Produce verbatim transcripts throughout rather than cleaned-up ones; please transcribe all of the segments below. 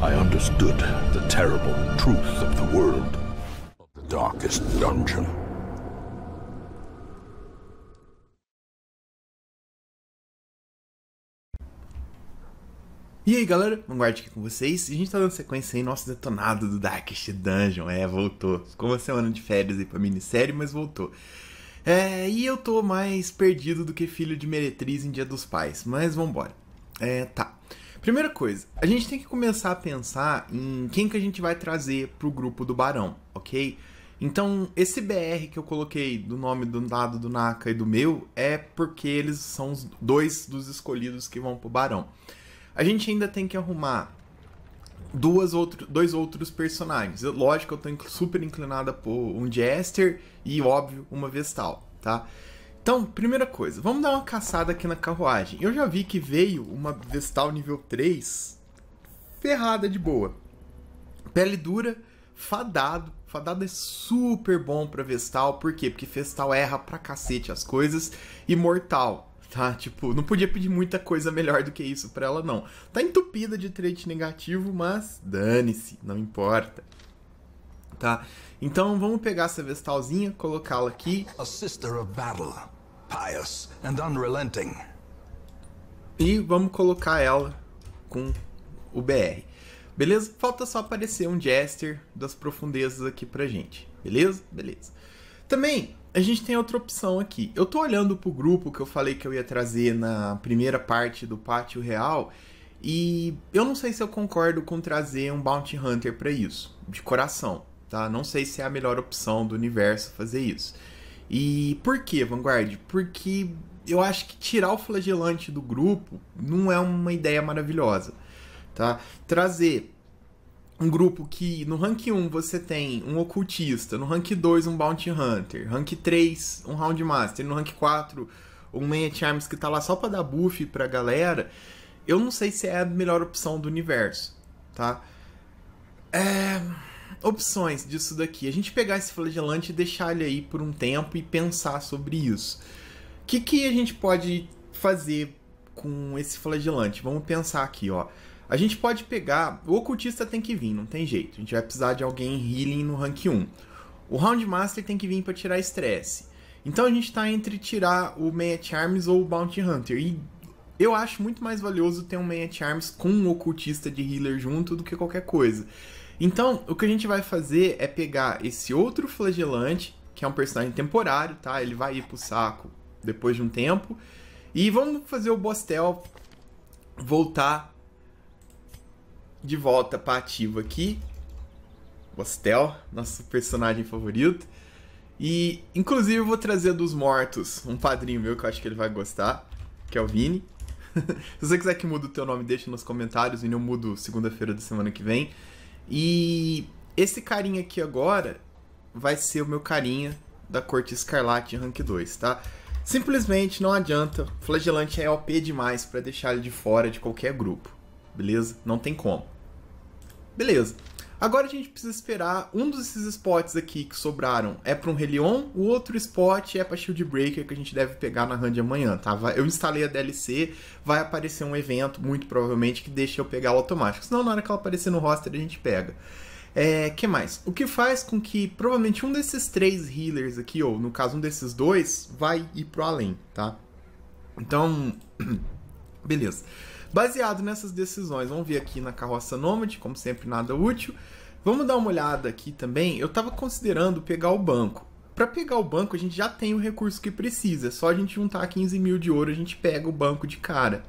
I understood the terrible truth of the world, the Darkest Dungeon. E aí galera, Vanguard aqui com vocês, e a gente tá dando sequência aí, nosso detonado do Darkest Dungeon, é, voltou, ficou uma semana de férias aí pra minissérie, mas voltou. É, e eu tô mais perdido do que filho de meretriz em Dia dos Pais, mas vambora. É, tá. Primeira coisa, a gente tem que começar a pensar em quem que a gente vai trazer pro grupo do Barão, ok? Então, esse B R que eu coloquei do nome do dado do Naka e do meu, é porque eles são os dois dos escolhidos que vão pro Barão. A gente ainda tem que arrumar duas outro, dois outros personagens. Eu, lógico, eu tô super inclinada por um Jester e, óbvio, uma Vestal, tá? Então, primeira coisa, vamos dar uma caçada aqui na carruagem. Eu já vi que veio uma Vestal nível três ferrada de boa. Pele dura, fadado. Fadado é super bom pra Vestal. Por quê? Porque Vestal erra pra cacete as coisas e mortal. Tá, tipo, não podia pedir muita coisa melhor do que isso pra ela, não. Tá entupida de trait negativo, mas dane-se, não importa. Tá, então vamos pegar essa Vestalzinha, colocá-la aqui. A sister of battle, pious and unrelenting. E vamos colocar ela com o B R. Beleza? Falta só aparecer um Jester das profundezas aqui pra gente. Beleza? Beleza. Também... a gente tem outra opção aqui. Eu tô olhando pro grupo que eu falei que eu ia trazer na primeira parte do Pátio Real e eu não sei se eu concordo com trazer um Bounty Hunter pra isso, de coração, tá? Não sei se é a melhor opção do universo fazer isso. E por que, Vanguard? Porque eu acho que tirar o Flagelante do grupo não é uma ideia maravilhosa, tá? Trazer... um grupo que no rank um você tem um Ocultista, no rank dois um Bounty Hunter, rank três um Round Master, no rank quatro um Man-at-Arms que tá lá só pra dar buff pra galera, eu não sei se é a melhor opção do universo, tá? É... opções disso daqui. A gente pegar esse Flagelante e deixar ele aí por um tempo e pensar sobre isso. O que, que a gente pode fazer com esse Flagelante? Vamos pensar aqui, ó. A gente pode pegar... o Ocultista tem que vir, não tem jeito. A gente vai precisar de alguém healing no rank um. O Round Master tem que vir para tirar estresse. Então a gente tá entre tirar o Man-at-Arms ou o Bounty Hunter. E eu acho muito mais valioso ter um Man-at-Arms com um Ocultista de healer junto do que qualquer coisa. Então, o que a gente vai fazer é pegar esse outro Flagelante, que é um personagem temporário, tá? Ele vai ir pro saco depois de um tempo. E vamos fazer o Bostel voltar... de volta para ativo aqui, Bostel, nosso personagem favorito. E, inclusive, eu vou trazer dos mortos um padrinho meu que eu acho que ele vai gostar, que é o Vini. Se você quiser que mude o teu nome, deixa nos comentários, Vini, eu mudo segunda-feira da semana que vem. E esse carinha aqui agora vai ser o meu carinha da Corte Escarlate rank dois, tá? Simplesmente não adianta, o Flagelante é O P demais para deixar ele de fora de qualquer grupo. Beleza? Não tem como. Beleza. Agora a gente precisa esperar. Um desses spots aqui que sobraram é para um Relion. O outro spot é para Shield Breaker, que a gente deve pegar na run de amanhã, tá? Vai, eu instalei a D L C. Vai aparecer um evento, muito provavelmente, que deixa eu pegar ela automático. Senão, na hora que ela aparecer no roster, a gente pega. É, que mais? O que faz com que, provavelmente, um desses três healers aqui, ou no caso, um desses dois, vai ir pro além, tá? Então, beleza. Baseado nessas decisões, vamos ver aqui na carroça nômade, como sempre nada útil. Vamos dar uma olhada aqui também, eu estava considerando pegar o banco. Para pegar o banco a gente já tem o recurso que precisa, é só a gente juntar quinze mil de ouro a gente pega o banco de cara,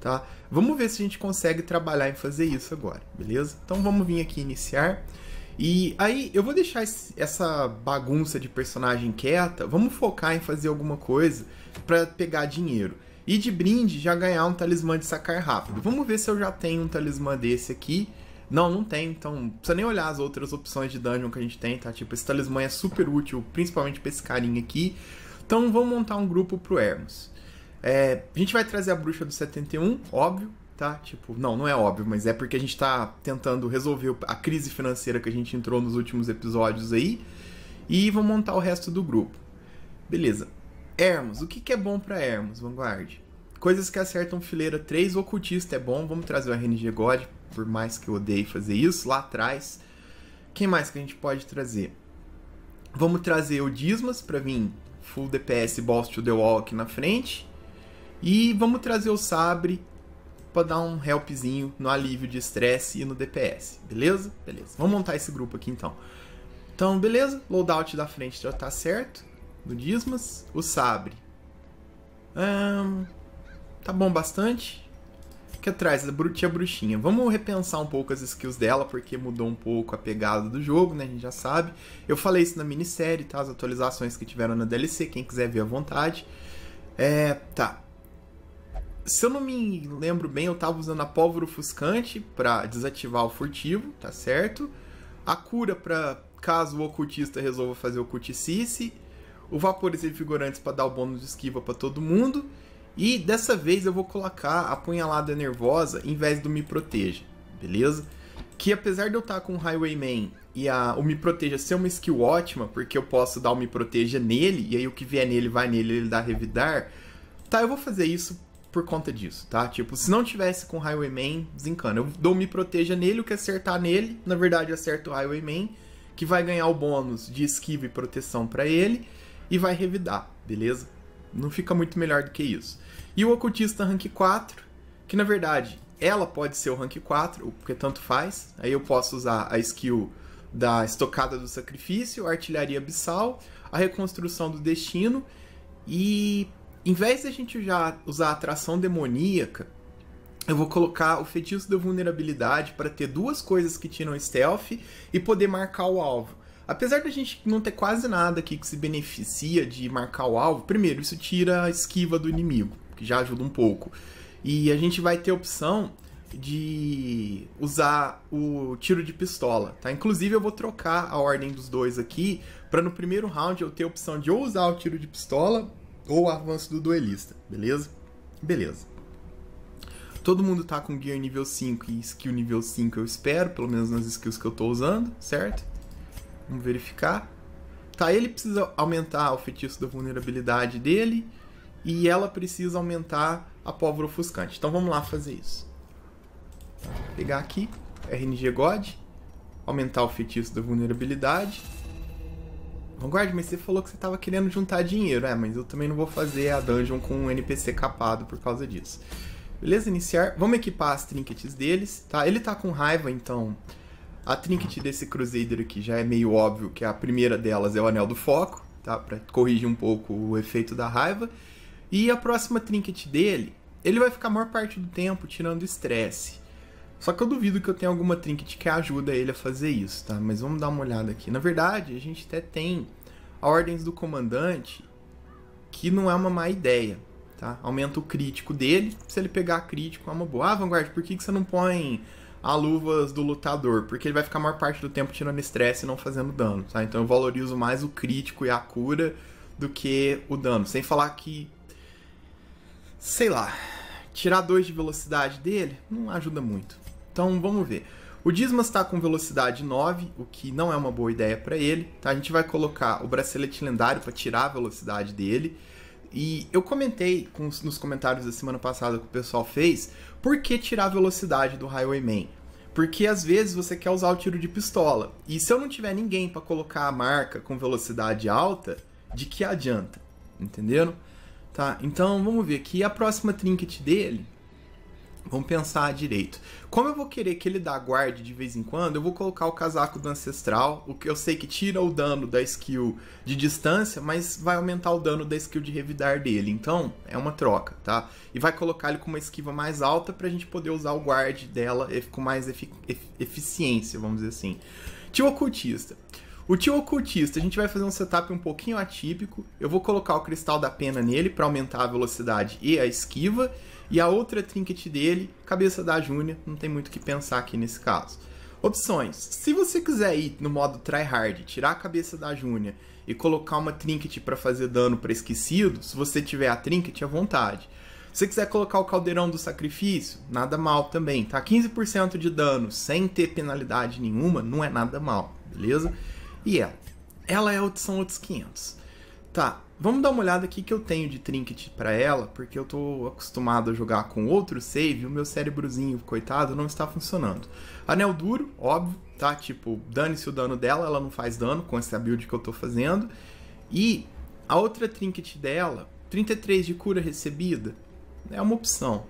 tá? Vamos ver se a gente consegue trabalhar em fazer isso agora, beleza? Então vamos vir aqui iniciar. E aí eu vou deixar esse, essa bagunça de personagem quieta, vamos focar em fazer alguma coisa para pegar dinheiro. E de brinde, já ganhar um talismã de sacar rápido. Vamos ver se eu já tenho um talismã desse aqui. Não, não tem, então não precisa nem olhar as outras opções de dungeon que a gente tem, tá? Tipo, esse talismã é super útil, principalmente pra esse carinha aqui. Então vamos montar um grupo pro Ermos. É, a gente vai trazer a bruxa do setenta e um, óbvio, tá? Tipo, não, não é óbvio, mas é porque a gente tá tentando resolver a crise financeira que a gente entrou nos últimos episódios aí. E vamos montar o resto do grupo. Beleza. Ermos, o que, que é bom pra Ermos, Vanguard? Coisas que acertam fileira três, o Ocultista é bom, vamos trazer o R N G God, por mais que eu odeie fazer isso lá atrás. Quem mais que a gente pode trazer? Vamos trazer o Dismas para vir full D P S Balls to the Wall aqui na frente. E vamos trazer o Sabre para dar um helpzinho no alívio de estresse e no D P S. Beleza? Beleza. Vamos montar esse grupo aqui então. Então, beleza. Loadout da frente já tá certo. Do Dismas. O Sabre. Um, tá bom bastante. Aqui atrás, a Brutinha Bruxinha. Vamos repensar um pouco as skills dela, porque mudou um pouco a pegada do jogo, né? A gente já sabe. Eu falei isso na minissérie, tá? As atualizações que tiveram na D L C, quem quiser ver à vontade. É, tá. Se eu não me lembro bem, eu tava usando a pólvora ofuscante pra desativar o furtivo, tá certo? A cura pra caso o ocultista resolva fazer o oculticice. O vapores revigorantes para dar o bônus de esquiva para todo mundo. E dessa vez eu vou colocar a punhalada nervosa em vez do me proteja, beleza? Que apesar de eu estar com o Highwayman e a, o me proteja ser uma skill ótima, porque eu posso dar o me proteja nele, e aí o que vier nele vai nele, ele dá revidar. Tá, eu vou fazer isso por conta disso, tá? Tipo, se não tivesse com o Highwayman, desencana. Eu dou o me proteja nele, o que acertar nele, na verdade eu acerto o Highwayman, que vai ganhar o bônus de esquiva e proteção para ele. E vai revidar, beleza? Não fica muito melhor do que isso. E o Ocultista Rank quatro, que na verdade, ela pode ser o Rank quatro, porque tanto faz. Aí eu posso usar a skill da Estocada do Sacrifício, a Artilharia Abissal, a Reconstrução do Destino. E em vez de a gente já usar a Atração Demoníaca, eu vou colocar o Feitiço da Vulnerabilidade para ter duas coisas que tiram Stealth e poder marcar o alvo. Apesar da gente não ter quase nada aqui que se beneficia de marcar o alvo, primeiro, isso tira a esquiva do inimigo, que já ajuda um pouco. E a gente vai ter a opção de usar o tiro de pistola, tá? Inclusive eu vou trocar a ordem dos dois aqui, para no primeiro round eu ter a opção de ou usar o tiro de pistola ou o avanço do duelista, beleza? Beleza. Todo mundo tá com gear nível cinco e skill nível cinco, eu espero, pelo menos nas skills que eu tô usando, certo? Vamos verificar. Tá, ele precisa aumentar o feitiço da vulnerabilidade dele. E ela precisa aumentar a pólvora ofuscante. Então vamos lá fazer isso. Vou pegar aqui, R N G God. Aumentar o feitiço da vulnerabilidade. Vanguard, mas você falou que você tava querendo juntar dinheiro. É, mas eu também não vou fazer a dungeon com um N P C capado por causa disso. Beleza, iniciar. Vamos equipar as trinkets deles. Tá, ele tá com raiva, então... A trinket desse Crusader aqui já é meio óbvio que a primeira delas é o Anel do Foco, tá? Pra corrigir um pouco o efeito da raiva. E a próxima trinket dele, ele vai ficar a maior parte do tempo tirando estresse. Só que eu duvido que eu tenha alguma trinket que ajuda ele a fazer isso, tá? Mas vamos dar uma olhada aqui. Na verdade, a gente até tem a Ordens do Comandante, que não é uma má ideia, tá? Aumenta o crítico dele, se ele pegar crítico é uma boa. Ah, Vanguard, por que que você não põe... a luvas do lutador, porque ele vai ficar a maior parte do tempo tirando estresse e não fazendo dano, tá? Então eu valorizo mais o crítico e a cura do que o dano. Sem falar que, sei lá, tirar dois de velocidade dele não ajuda muito. Então vamos ver. O Dismas está com velocidade nove, o que não é uma boa ideia para ele, tá? A gente vai colocar o bracelete lendário para tirar a velocidade dele. E eu comentei com os, nos comentários da semana passada que o pessoal fez, por que tirar a velocidade do Highwayman? Porque às vezes você quer usar o tiro de pistola, e se eu não tiver ninguém para colocar a marca com velocidade alta, de que adianta? Entenderam? Tá, então vamos ver aqui a próxima trinket dele, vamos pensar direito. Como eu vou querer que ele dá guarde de vez em quando, eu vou colocar o casaco do ancestral, o que eu sei que tira o dano da skill de distância, mas vai aumentar o dano da skill de revidar dele. Então, é uma troca, tá? E vai colocar ele com uma esquiva mais alta pra gente poder usar o guarde dela com mais efic eficiência, vamos dizer assim. Tio Ocultista. O Tio Ocultista, a gente vai fazer um setup um pouquinho atípico. Eu vou colocar o Cristal da Pena nele para aumentar a velocidade e a esquiva. E a outra trinket dele, Cabeça da Júnior, não tem muito o que pensar aqui nesse caso. Opções. Se você quiser ir no modo tryhard, tirar a Cabeça da Júnior e colocar uma trinket para fazer dano para esquecido, se você tiver a trinket, à vontade. Se você quiser colocar o Caldeirão do Sacrifício, nada mal também, tá? quinze por cento de dano sem ter penalidade nenhuma, não é nada mal, beleza? E ela? Ela é, são outros quinhentos. Tá, Vamos dar uma olhada aqui que eu tenho de trinket para ela, porque eu tô acostumado a jogar com outro save e o meu cérebrozinho, coitado, não está funcionando. Anel duro, óbvio, tá? Tipo, dane-se o dano dela, ela não faz dano com essa build que eu tô fazendo. E a outra trinket dela, trinta e três de cura recebida, é uma opção.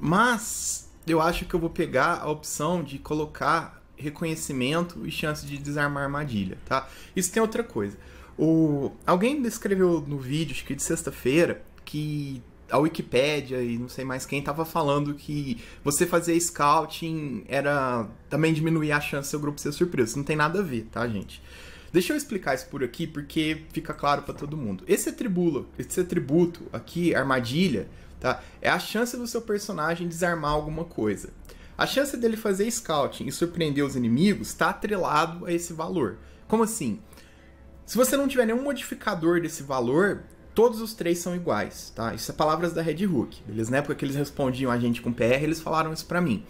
Mas eu acho que eu vou pegar a opção de colocar reconhecimento e chance de desarmar armadilha, tá? Isso tem outra coisa. O... Alguém descreveu no vídeo, acho que de sexta-feira, que a Wikipédia e não sei mais quem tava falando que você fazer scouting era também diminuir a chance do seu grupo ser surpreso. Isso não tem nada a ver, tá, gente? Deixa eu explicar isso por aqui, porque fica claro para todo mundo. Esse atributo, esse atributo aqui, armadilha, tá? É a chance do seu personagem desarmar alguma coisa. A chance dele fazer scouting e surpreender os inimigos está atrelado a esse valor. Como assim? Se você não tiver nenhum modificador desse valor, todos os três são iguais, tá? Isso é palavras da Red Hook, beleza? Na época que eles respondiam a gente com P R, eles falaram isso pra mim.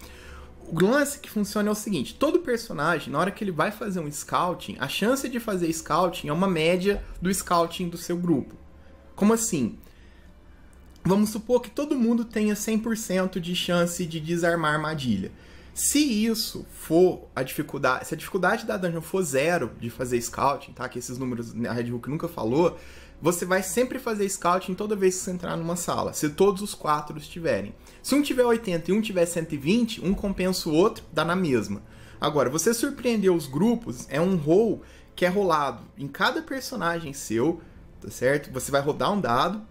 O lance que funciona é o seguinte, todo personagem, na hora que ele vai fazer um scouting, a chance de fazer scouting é uma média do scouting do seu grupo. Como assim? Vamos supor que todo mundo tenha cem por cento de chance de desarmar armadilha. Se isso for a dificuldade, se a dificuldade da dungeon for zero de fazer scouting, tá? Que esses números a Red Hook nunca falou, você vai sempre fazer scouting toda vez que você entrar numa sala, se todos os quatro estiverem. Se um tiver oitenta e um tiver cento e vinte, um compensa o outro, dá na mesma. Agora, você surpreender os grupos é um roll que é rolado em cada personagem seu, tá certo? Você vai rodar um dado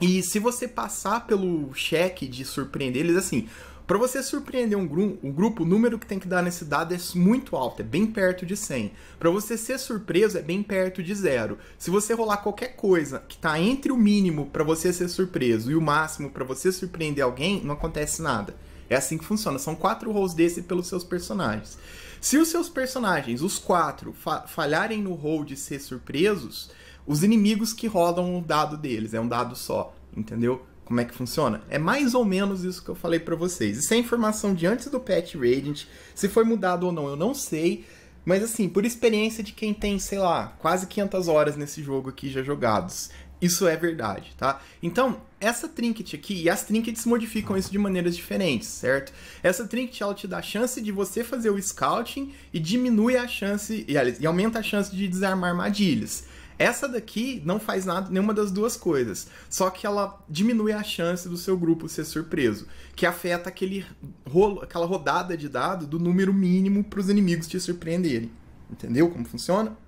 e se você passar pelo cheque de surpreender eles, assim... Para você surpreender um, gru um grupo, o número que tem que dar nesse dado é muito alto, é bem perto de cem. Para você ser surpreso, é bem perto de zero. Se você rolar qualquer coisa que está entre o mínimo para você ser surpreso e o máximo para você surpreender alguém, não acontece nada. É assim que funciona. São quatro rolls desse pelos seus personagens. Se os seus personagens, os quatro, fa falharem no roll de ser surpresos, os inimigos que rodam o dado deles, é um dado só, entendeu? Como é que funciona? É mais ou menos isso que eu falei pra vocês. Isso é informação de antes do patch Radiant. Se foi mudado ou não, eu não sei. Mas assim, por experiência de quem tem, sei lá, quase quinhentas horas nesse jogo aqui já jogados. Isso é verdade, tá? Então, essa trinket aqui, e as trinkets modificam isso de maneiras diferentes, certo? Essa trinket, ela te dá a chance de você fazer o scouting e diminui a chance, e, e aumenta a chance de desarmar armadilhas. Essa daqui não faz nada, nenhuma das duas coisas, só que ela diminui a chance do seu grupo ser surpreso, que afeta aquele rolo, aquela rodada de dado do número mínimo para os inimigos te surpreenderem. Entendeu como funciona?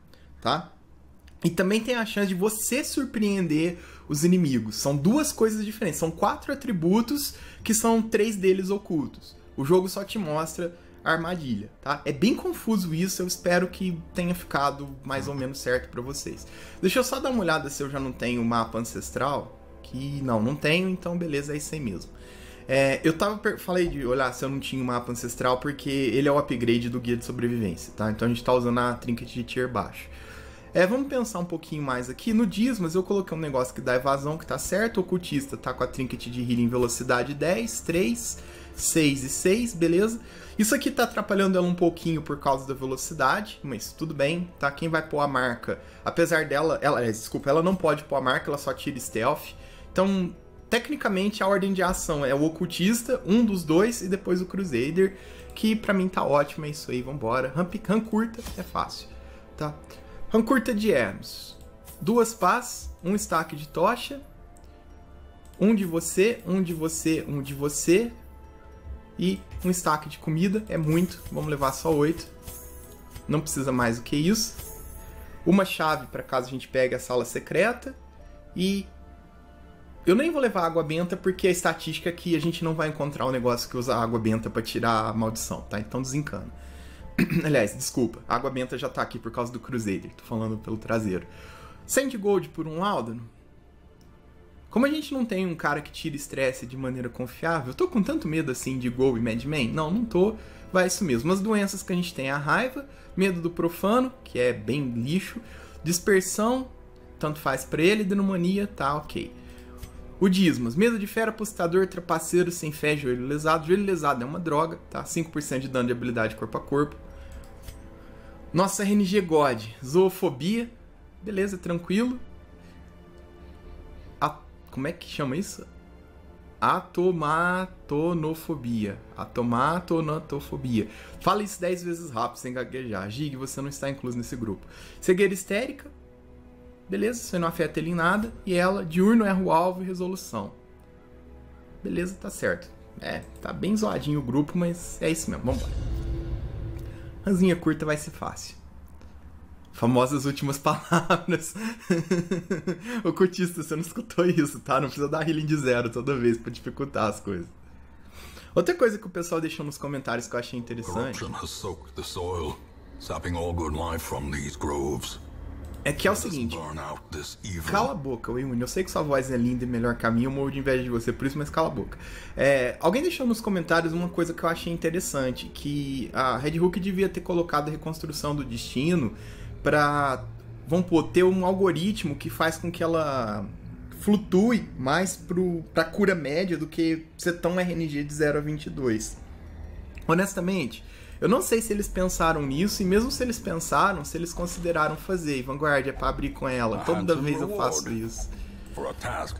Tá? E também tem a chance de você surpreender os inimigos. São duas coisas diferentes, são quatro atributos que são três deles ocultos. O jogo só te mostra... armadilha, tá? É bem confuso isso, eu espero que tenha ficado mais ou menos certo pra vocês. Deixa eu só dar uma olhada se eu já não tenho o mapa ancestral, que não, não tenho, então beleza, é isso aí mesmo. É, eu tava falei de olhar se eu não tinha o mapa ancestral, porque ele é o upgrade do guia de sobrevivência, tá? Então a gente tá usando a trinket de tier baixo. É, vamos pensar um pouquinho mais aqui. No Dismas eu coloquei um negócio que dá evasão, que tá certo. O Ocultista tá com a trinket de healing velocidade dez, três, seis e seis, beleza? Isso aqui tá atrapalhando ela um pouquinho por causa da velocidade, mas tudo bem, tá? Quem vai pôr a marca, apesar dela... Ela, desculpa, ela não pode pôr a marca, ela só tira stealth. Então, tecnicamente, a ordem de ação é o Ocultista, um dos dois, e depois o Crusader, que pra mim tá ótimo, é isso aí, vambora. Rancurta é fácil, tá? Rancurta de Ermos. Duas pás, um estaque de tocha, um de você, um de você, um de você, e um estaque de comida, é muito, vamos levar só oito. Não precisa mais do que isso. Uma chave para caso a gente pegue a sala secreta. E eu nem vou levar água benta, porque a estatística é que a gente não vai encontrar um negócio que usa água benta para tirar a maldição, tá? Então desencana. Aliás, desculpa, a água benta já tá aqui por causa do Crusader, tô falando pelo traseiro. cem de gold por um Aldano. Como a gente não tem um cara que tira estresse de maneira confiável, eu tô com tanto medo assim de Gol e Mad Men? Não, não tô, vai isso mesmo. As doenças que a gente tem é a raiva, medo do profano, que é bem lixo, dispersão, tanto faz pra ele, denomania, tá ok. O Dismas, medo de fera, apostador, trapaceiro, sem fé, joelho lesado. Joelho lesado é uma droga, tá? cinco por cento de dano de habilidade corpo a corpo. Nossa R N G God, zoofobia, beleza, tranquilo. Como é que chama isso? Atomatonofobia. Atomatonofobia. Fala isso dez vezes rápido, sem gaguejar. Gig, você não está incluso nesse grupo. Cegueira histérica. Beleza, isso não afeta ele em nada. E ela, diurno, erra o alvo e resolução. Beleza, tá certo. É, tá bem zoadinho o grupo, mas é isso mesmo, vambora. Ranzinha curta vai ser fácil. Famosas últimas palavras. Ô, Cultista, você não escutou isso, tá? Não precisa dar healing de zero toda vez pra dificultar as coisas. Outra coisa que o pessoal deixou nos comentários que eu achei interessante... É que é o seguinte, cala a boca, Wayne. Eu sei que sua voz é linda e melhor caminho, eu morro de inveja de você por isso, mas cala a boca. É, alguém deixou nos comentários uma coisa que eu achei interessante, que a Red Hook devia ter colocado a reconstrução do destino para, vamos pôr, ter um algoritmo que faz com que ela flutue mais pro, pra cura média do que ser tão R N G de zero a vinte e dois. Honestamente... Eu não sei se eles pensaram nisso, e mesmo se eles pensaram, se eles consideraram fazer. E Vanguard é pra abrir com ela. Toda vez eu faço isso.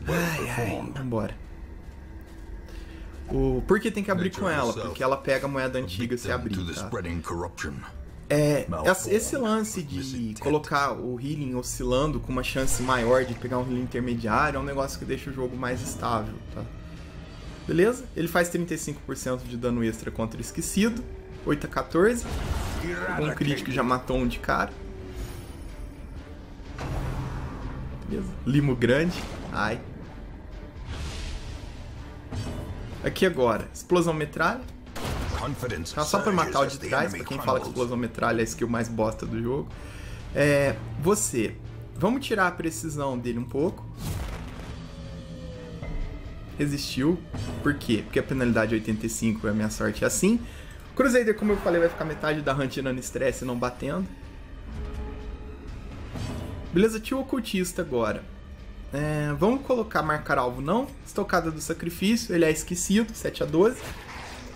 Ai, ai, vambora. O... Por que tem que abrir com ela? Porque ela pega a moeda antiga se abrir, tá? É, esse lance de colocar o healing oscilando com uma chance maior de pegar um healing intermediário é um negócio que deixa o jogo mais estável, tá? Beleza? Ele faz trinta e cinco por cento de dano extra contra o esquecido. oito a quatorze. Um crítico já matou um de cara. Beleza. Limo grande. Ai. Aqui agora. Explosão metralha. Tá só pra matar o de trás. Pra quem fala que explosão metralha é a skill mais bosta do jogo. É, você. Vamos tirar a precisão dele um pouco. Resistiu. Por quê? Porque a penalidade é oitenta e cinco e a minha sorte é assim. Crusader, como eu falei, vai ficar metade da run tirando estresse e não batendo. Beleza, tio Ocultista agora. É, vamos colocar marcar alvo não. Estocada do sacrifício, ele é esquecido, sete a doze.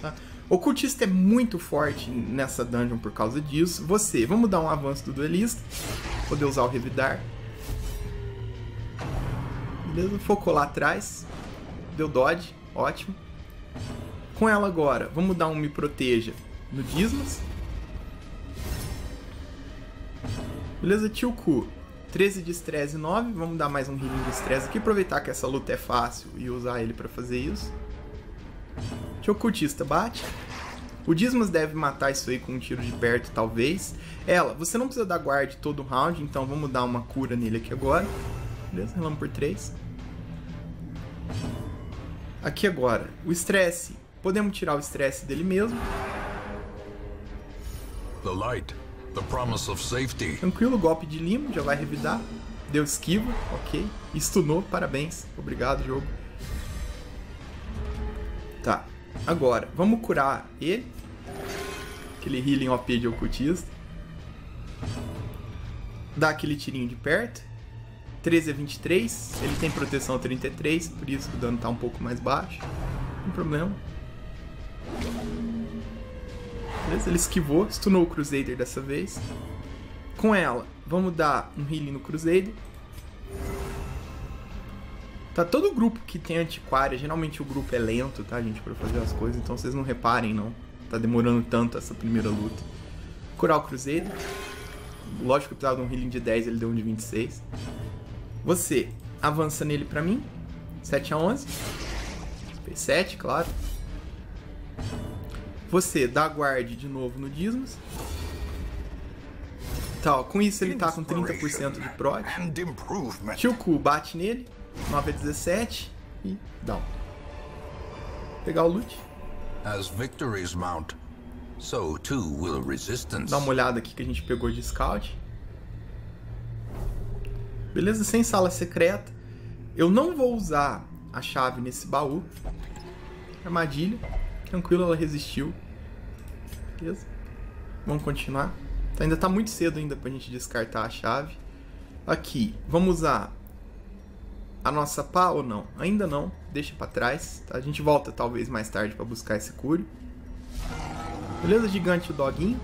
Tá? Ocultista é muito forte nessa dungeon por causa disso. Você, vamos dar um avanço do duelista. Poder usar o revidar. Beleza, focou lá atrás. Deu dodge, ótimo. Com ela agora, vamos dar um me proteja no Dismas. Beleza, tio Ku. treze de estresse e nove. Vamos dar mais um healing de estresse aqui. Aproveitar que essa luta é fácil e usar ele pra fazer isso. Tio Cultista bate. O Dismas deve matar isso aí com um tiro de perto, talvez. Ela, você não precisa dar guard todo o round, então vamos dar uma cura nele aqui agora. Beleza, relamos por três. Aqui agora, o estresse. Podemos tirar o estresse dele mesmo. The light, the promise of safety. Tranquilo, golpe de limo, já vai revidar. Deu esquiva, ok. Stunou, parabéns. Obrigado, jogo. Tá, agora, vamos curar ele. Aquele healing O P de ocultista. Dá aquele tirinho de perto. treze a vinte e três, ele tem proteção trinta e três, por isso que o dano tá um pouco mais baixo. Não tem problema. Beleza, ele esquivou, stunou o Crusader dessa vez. Com ela, vamos dar um healing no Crusader. Tá, todo grupo que tem antiquária, geralmente o grupo é lento, tá, gente, pra fazer as coisas, então vocês não reparem, não. Tá demorando tanto essa primeira luta. Curar o Crusader. Lógico que precisava de um healing de dez, ele deu um de vinte e seis. Você avança nele pra mim. sete a onze. P sete, claro. Você dá guard de novo no Dismas. Tá, ó, com isso ele tá com trinta por cento de proc. Tio Ku bate nele. nove a dezessete. E down. Pegar o loot. Dá uma olhada aqui que a gente pegou de scout. Beleza, sem sala secreta. Eu não vou usar a chave nesse baú. Armadilha. Tranquilo, ela resistiu. Beleza. Vamos continuar. Ainda tá muito cedo ainda pra gente descartar a chave. Aqui, vamos usar a nossa pá ou não? Ainda não, deixa pra trás. Tá? A gente volta talvez mais tarde pra buscar esse cure. Beleza, gigante o doguinho.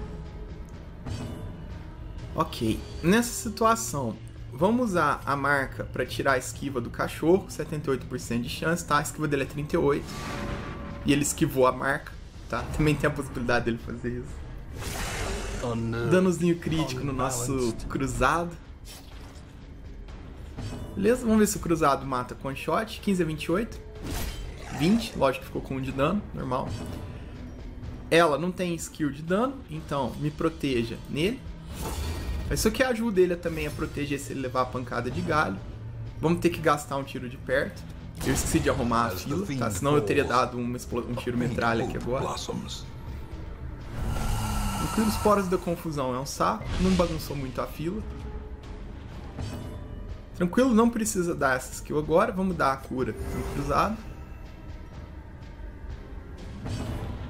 Ok. Nessa situação, Vamos usar a marca para tirar a esquiva do cachorro, setenta e oito por cento de chance, tá? A esquiva dele é trinta e oito por cento. E ele esquivou a marca, tá? Também tem a possibilidade dele fazer isso. Oh, danozinho crítico oh, no nosso cruzado. Beleza, vamos ver se o cruzado mata com shot. quinze a vinte e oito. vinte, lógico que ficou com um de dano, normal. Ela não tem skill de dano, então me proteja nele. Isso aqui ajuda ele também a proteger se ele levar a pancada de galho. Vamos ter que gastar um tiro de perto. Eu esqueci de arrumar a fila, tá? Senão eu teria dado uma um tiro metralha aqui agora. O Clube dos Poros da Confusão é um saco, não bagunçou muito a fila. Tranquilo, não precisa dar essa skill agora. Vamos dar a cura no cruzado.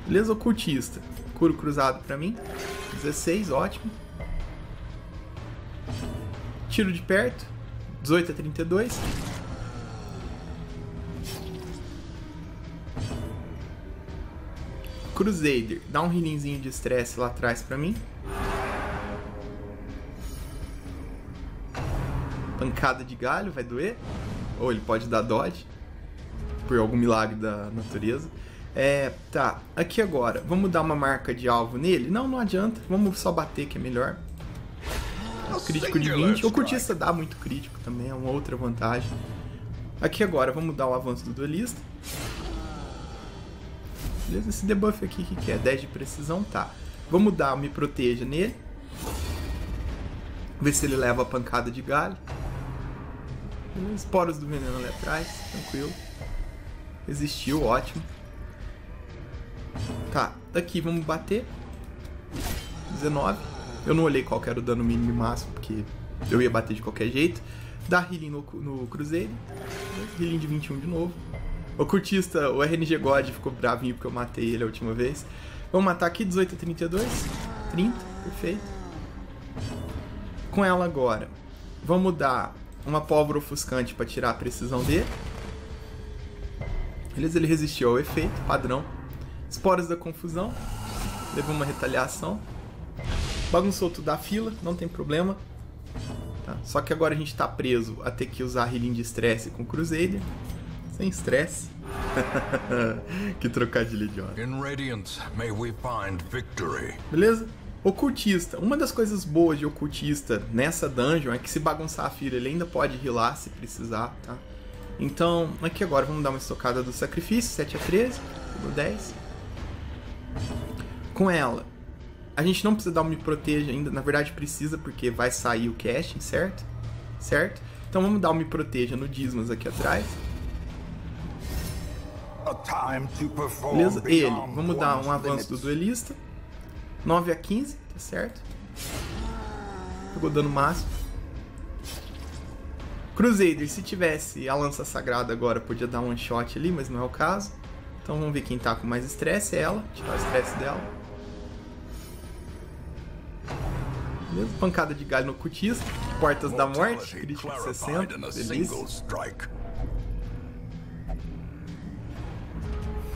Beleza, ocultista. Cura o cruzado pra mim. dezesseis, ótimo. Tiro de perto, dezoito a trinta e dois. Crusader, dá um rilinzinho de estresse lá atrás pra mim. Pancada de galho, vai doer. Ou ele pode dar dodge, por algum milagre da natureza. É, tá, aqui agora, vamos dar uma marca de alvo nele? Não, não adianta, vamos só bater que é melhor. Crítico de vinte. O Cultista dá muito crítico também, é uma outra vantagem. Aqui agora, vamos dar o avanço do duelista. Beleza, esse debuff aqui, o que é? dez de precisão, tá. Vamos dar o Me Proteja nele. Ver se ele leva a pancada de galho. Esporos do veneno ali atrás, tranquilo. Resistiu, ótimo. Tá, daqui vamos bater. dezenove. Eu não olhei qual era o dano mínimo e máximo, porque eu ia bater de qualquer jeito. Dá healing no, no Cruzeiro. Healing de vinte e um de novo. O Cultista, o R N G God, ficou bravinho porque eu matei ele a última vez. Vamos matar aqui, dezoito a trinta e dois. trinta, perfeito. Com ela agora, vamos dar uma pólvora ofuscante para tirar a precisão dele. Beleza, ele resistiu ao efeito, padrão. Esporas da confusão. Levou uma retaliação. Bagunçou tudo da fila, não tem problema. Tá. Só que agora a gente tá preso a ter que usar healing de estresse com Crusader. Sem estresse. Que trocadilho idiota. In Radiant, may we find victory. Beleza? Ocultista. Uma das coisas boas de Ocultista nessa dungeon é que se bagunçar a fila, ele ainda pode healar se precisar, tá? Então, aqui agora vamos dar uma estocada do sacrifício. sete a treze. dez. Com ela. A gente não precisa dar um Me Proteja ainda, na verdade precisa porque vai sair o casting, certo? Certo? Então vamos dar um Me Proteja no Dismas aqui atrás. Beleza? Ele, vamos dar um avanço do duelista. nove a quinze, tá certo? Pegou dano máximo. Crusader, se tivesse a lança sagrada agora, podia dar um one-shot ali, mas não é o caso. Então vamos ver quem tá com mais estresse, é ela, tirar o estresse dela. Beleza? Pancada de galho no Cultista, Portas da Morte, crítico de sessenta, delícia.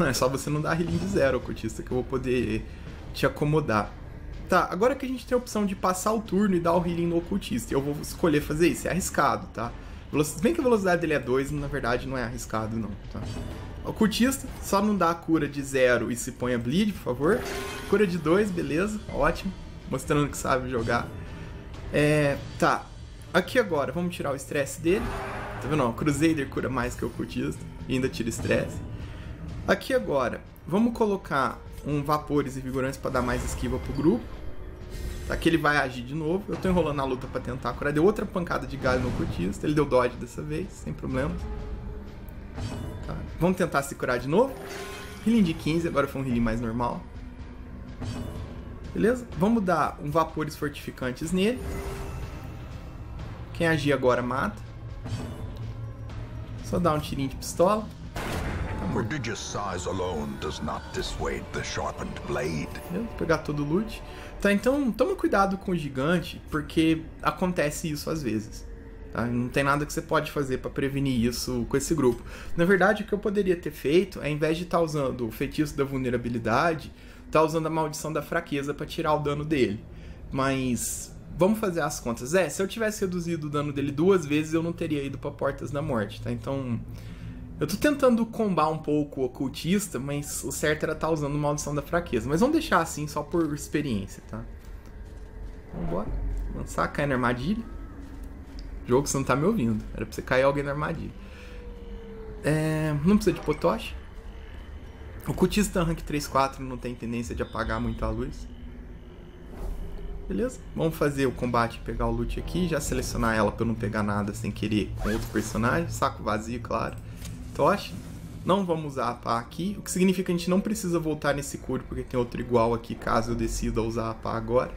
É só você não dar healing de zero, Cultista, que eu vou poder te acomodar. Tá, agora que a gente tem a opção de passar o turno e dar o healing no Cultista, eu vou escolher fazer isso, é arriscado, tá? Bem que a velocidade dele é dois, na verdade não é arriscado não, tá? O Cultista, só não dá a cura de zero e se põe a bleed, por favor. Cura de dois, beleza, ótimo. Mostrando que sabe jogar. É, tá. Aqui agora, vamos tirar o estresse dele. Tá vendo? O Crusader cura mais que o Cultista e ainda tira estresse. Aqui agora, vamos colocar um Vapores e Vigorantes para dar mais esquiva pro grupo. Tá, que ele vai agir de novo. Eu tô enrolando a luta para tentar curar. Deu outra pancada de galho no Cultista. Ele deu dodge dessa vez, sem problemas. Tá. Vamos tentar se curar de novo. Healing de quinze, agora foi um healing mais normal. Beleza? Vamos dar um Vapores Fortificantes nele. Quem agir agora mata. Só dá um tirinho de pistola. Vou pegar todo o loot. Tá, então toma cuidado com o gigante, porque acontece isso às vezes. Tá? Não tem nada que você pode fazer para prevenir isso com esse grupo. Na verdade, o que eu poderia ter feito é, ao invés de estar usando o Feitiço da Vulnerabilidade, tá usando a Maldição da Fraqueza para tirar o dano dele, mas Vamos fazer as contas. É, se eu tivesse reduzido o dano dele duas vezes, eu não teria ido pra Portas da Morte, tá? Então, eu tô tentando combar um pouco o Ocultista, mas o certo era estar tá usando Maldição da Fraqueza. Mas vamos deixar assim, só por experiência, tá? Vambora. Lançar, cair na armadilha. Jogo, você não tá me ouvindo. Era pra você cair alguém na armadilha. É, não precisa de Potosh. O Ocultista rank três quatro não tem tendência de apagar muita luz. Beleza? Vamos fazer o combate, pegar o loot aqui, já selecionar ela pra eu não pegar nada sem querer com outro personagem. Saco vazio, claro. Tocha. Não vamos usar a pá aqui, o que significa que a gente não precisa voltar nesse cure, porque tem outro igual aqui, caso eu decida usar a pá agora.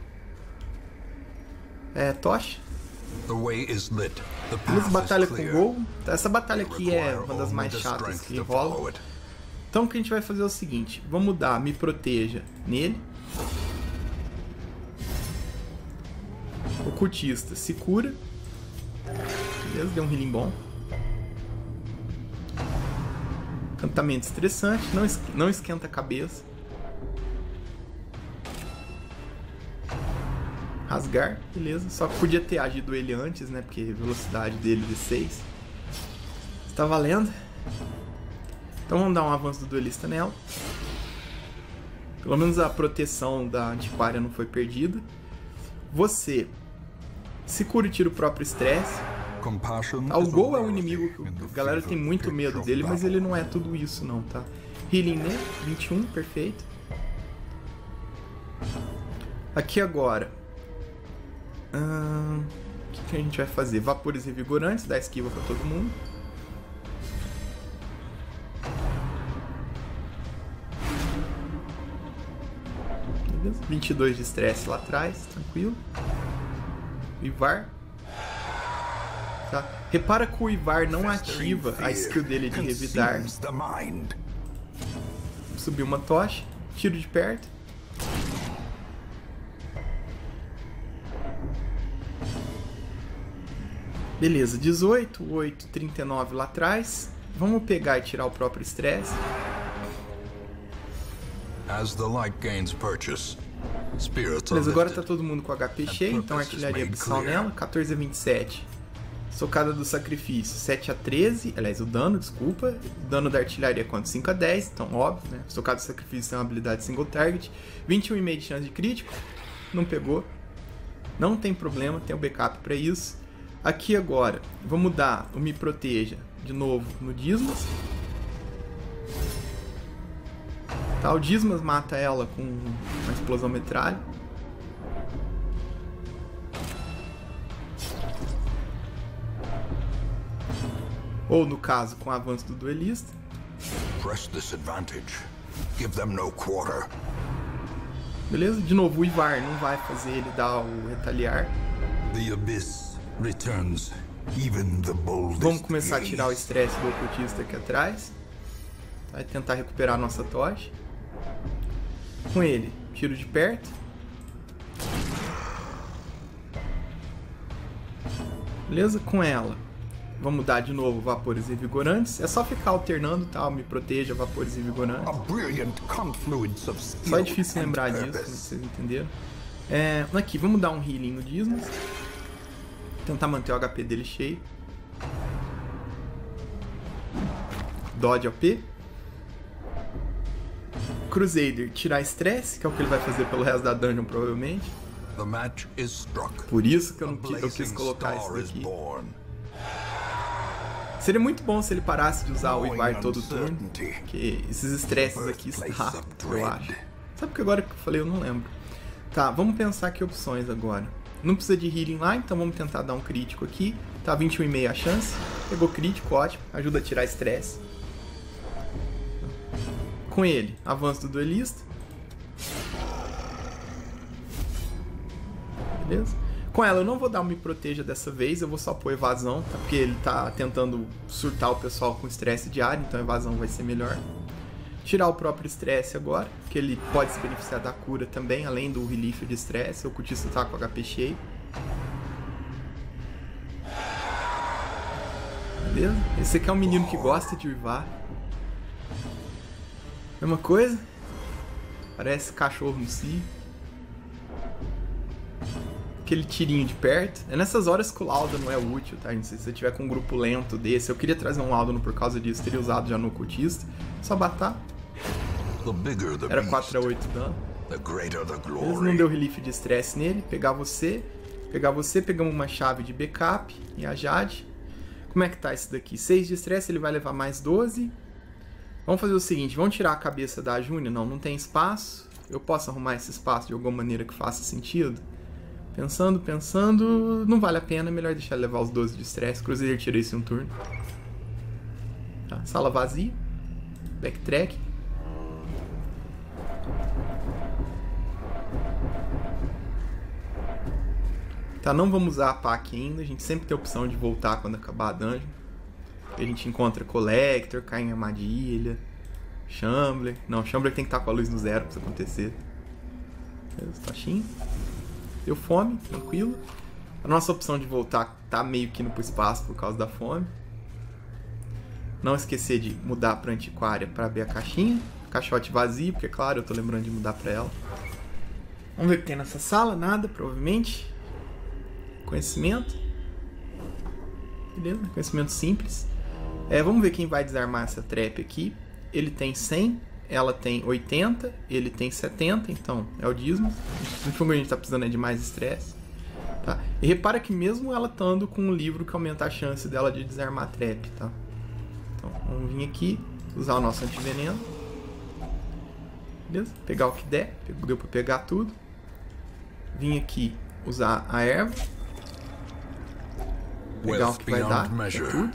É, tocha. Beleza, batalha com gol. Essa batalha aqui é uma das mais chatas que rola. Então o que a gente vai fazer é o seguinte, vamos dar me proteja nele. O Ocultista se cura. Beleza, deu um healing bom. Encantamento estressante. Não, es não esquenta a cabeça. Rasgar. Beleza. Só que podia ter agido ele antes, né? Porque a velocidade dele é de seis. Está valendo. Então vamos dar um avanço do duelista nela. Pelo menos a proteção da antiquária não foi perdida. Você... se cura e tira o próprio estresse. O Gol é um inimigo que a galera tem muito medo dele, mas ele não é tudo isso não, tá? Healing nele, vinte e um, perfeito. Aqui agora... O hum, que, que a gente vai fazer? Vapores revigorantes, dá esquiva pra todo mundo. Beleza, vinte e dois de estresse lá atrás, tranquilo. Ivar. Tá. Repara que o Ivar não ativa a skill dele de revidar. Subiu uma tocha. Tiro de perto. Beleza, dezoito, oito, trinta e nove lá atrás. Vamos pegar e tirar o próprio estresse. Beleza, agora tá todo mundo com H P cheio, então a artilharia abissal nela, quatorze a vinte e sete. Socada do sacrifício, sete a treze, aliás, o dano, desculpa. O dano da artilharia é quanto? cinco a dez, então óbvio, né? Socada do sacrifício é uma habilidade single target. vinte e um vírgula cinco de chance de crítico, não pegou. Não tem problema, tem o backup pra isso. Aqui agora, vamos dar o Me Proteja de novo no Dismas. Tá, o Dismas mata ela com uma explosão metralha. Ou, no caso, com o avanço do duelista. Beleza? De novo, o Ivar não vai fazer ele dar o retaliar. Vamos começar a tirar o estresse do ocultista aqui atrás. Vai tentar recuperar a nossa tocha. Com ele, tiro de perto. Beleza? Com ela, vamos dar de novo vapores revigorantes. É só ficar alternando, tá? Me proteja, vapores revigorantes. Só é difícil lembrar disso, como vocês entenderam. É, aqui, vamos dar um healing no Dismas. Tentar manter o H P dele cheio. Dodge O P. Crusader tirar estresse, que é o que ele vai fazer pelo resto da dungeon, provavelmente. Por isso que eu, não qui eu quis colocar isso daqui. Seria muito bom se ele parasse de usar o Ivar todo turno, porque esses estresses aqui está, eu acho. Sabe que agora que eu falei eu não lembro. Tá, vamos pensar que opções agora. Não precisa de healing lá, então vamos tentar dar um crítico aqui. Tá, vinte e um vírgula cinco a chance. Pegou crítico, ótimo. Ajuda a tirar estresse. Com ele, avanço do duelista. Beleza? Com ela eu não vou dar o Me Proteja dessa vez, eu vou só pôr evasão, tá? Porque ele tá tentando surtar o pessoal com estresse diário, então a evasão vai ser melhor. Tirar o próprio estresse agora, porque ele pode se beneficiar da cura também, além do relief de estresse. O cultista tá com H P cheio. Beleza? Esse aqui é um menino que gosta de uivar. Mesma coisa, parece cachorro no cio. aquele tirinho de perto. É nessas horas que o laudo não é útil, tá? Se você tiver com um grupo lento desse, eu queria trazer um laudo por causa disso, teria usado já no ocultista. Só matar. Era quatro a oito dano. Eles não deu relief de estresse nele. Pegar você, pegar você, pegamos uma chave de backup e a Jade. Como é que tá esse daqui? seis de estresse, ele vai levar mais doze. Vamos fazer o seguinte, vamos tirar a cabeça da Júnior? Não, não tem espaço. Eu posso arrumar esse espaço de alguma maneira que faça sentido? Pensando, pensando... Não vale a pena, melhor deixar ele levar os doze de estresse. Crusader tirei esse um turno. Tá, sala vazia. Backtrack. Tá, não vamos usar a P A C ainda. A gente sempre tem a opção de voltar quando acabar a dungeon. A gente encontra Collector, cai em armadilha, Shambler. Não, Shambler tem que estar com a luz no zero pra isso acontecer. Beleza, tochinho. Deu fome, tranquilo. A nossa opção de voltar tá meio que indo pro espaço por causa da fome. Não esquecer de mudar pra Antiquária pra abrir a caixinha. Caixote vazio, porque claro, eu tô lembrando de mudar pra ela. Vamos ver o que tem nessa sala, nada, provavelmente. Conhecimento. Beleza, conhecimento simples. É, vamos ver quem vai desarmar essa trap aqui. Ele tem cem, ela tem oitenta, ele tem setenta, então é o Dismas. O que a gente tá precisando é de mais estresse. Tá? E repara que mesmo ela estando com um livro que aumenta a chance dela de desarmar a trap, tá? Então, vamos vir aqui, usar o nosso antiveneno. Beleza? Pegar o que der, deu pra pegar tudo. Vim aqui usar a erva. Pegar o que vai dar, é tudo.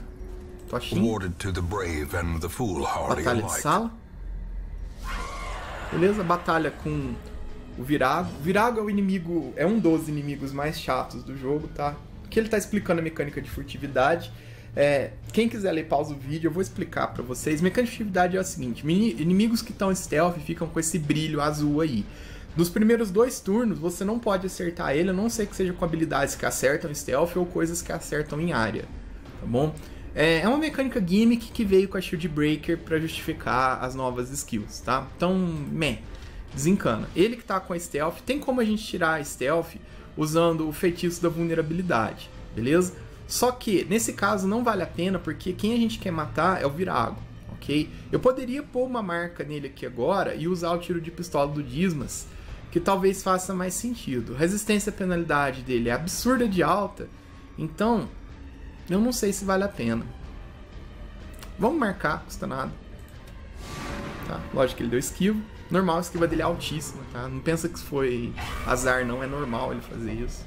Tochinho. Batalha de sala. Beleza, batalha com o Virago. O Virago é o inimigo, é um dos inimigos mais chatos do jogo, tá? Porque ele tá explicando a mecânica de furtividade. É, quem quiser ler, pausa o vídeo, eu vou explicar pra vocês. Mecânica de furtividade é o seguinte, inimigos que estão stealth ficam com esse brilho azul aí. Nos primeiros dois turnos, você não pode acertar ele, a não ser que seja com habilidades que acertam stealth ou coisas que acertam em área, tá bom? É uma mecânica gimmick que veio com a Shield Breaker pra justificar as novas skills, tá? Então, meh, desencana. Ele que tá com a stealth, tem como a gente tirar a stealth usando o feitiço da vulnerabilidade, beleza? Só que, nesse caso, não vale a pena, porque quem a gente quer matar é o Virago. Ok? Eu poderia pôr uma marca nele aqui agora e usar o tiro de pistola do Dismas, que talvez faça mais sentido. Resistência à penalidade dele é absurda de alta, então eu não sei se vale a pena. Vamos marcar, custa nada. Tá, lógico que ele deu esquivo. Normal, a esquiva dele é altíssima, tá? Não pensa que foi azar não, é normal ele fazer isso.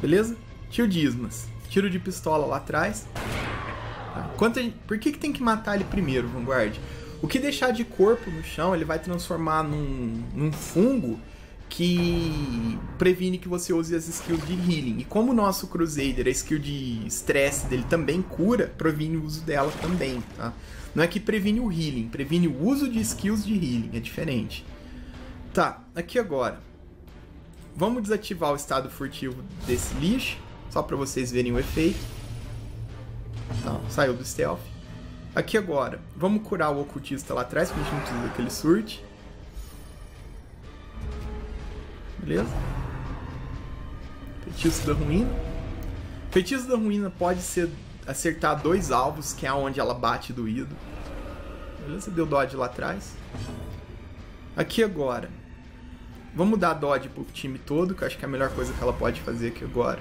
Beleza? Tio Dismas. Tiro de pistola lá atrás. Tá. Quanto a gente... Por que que tem que matar ele primeiro, Vanguard? O que deixar de corpo no chão, ele vai transformar num, num fungo que previne que você use as skills de healing. E como o nosso Crusader, a skill de stress dele também cura, previne o uso dela também, tá? Não é que previne o healing, previne o uso de skills de healing, é diferente. Tá, aqui agora. Vamos desativar o estado furtivo desse lixo, só para vocês verem o efeito. Tá, saiu do stealth. Aqui agora, vamos curar o ocultista lá atrás, porque a gente não precisa daquele surte. Beleza? Feitiço da Ruína. Feitiço da Ruína pode ser acertar dois alvos, que é onde ela bate doído. Beleza? Deu dodge lá atrás. Aqui agora, vamos dar dodge pro time todo, que eu acho que é a melhor coisa que ela pode fazer aqui agora.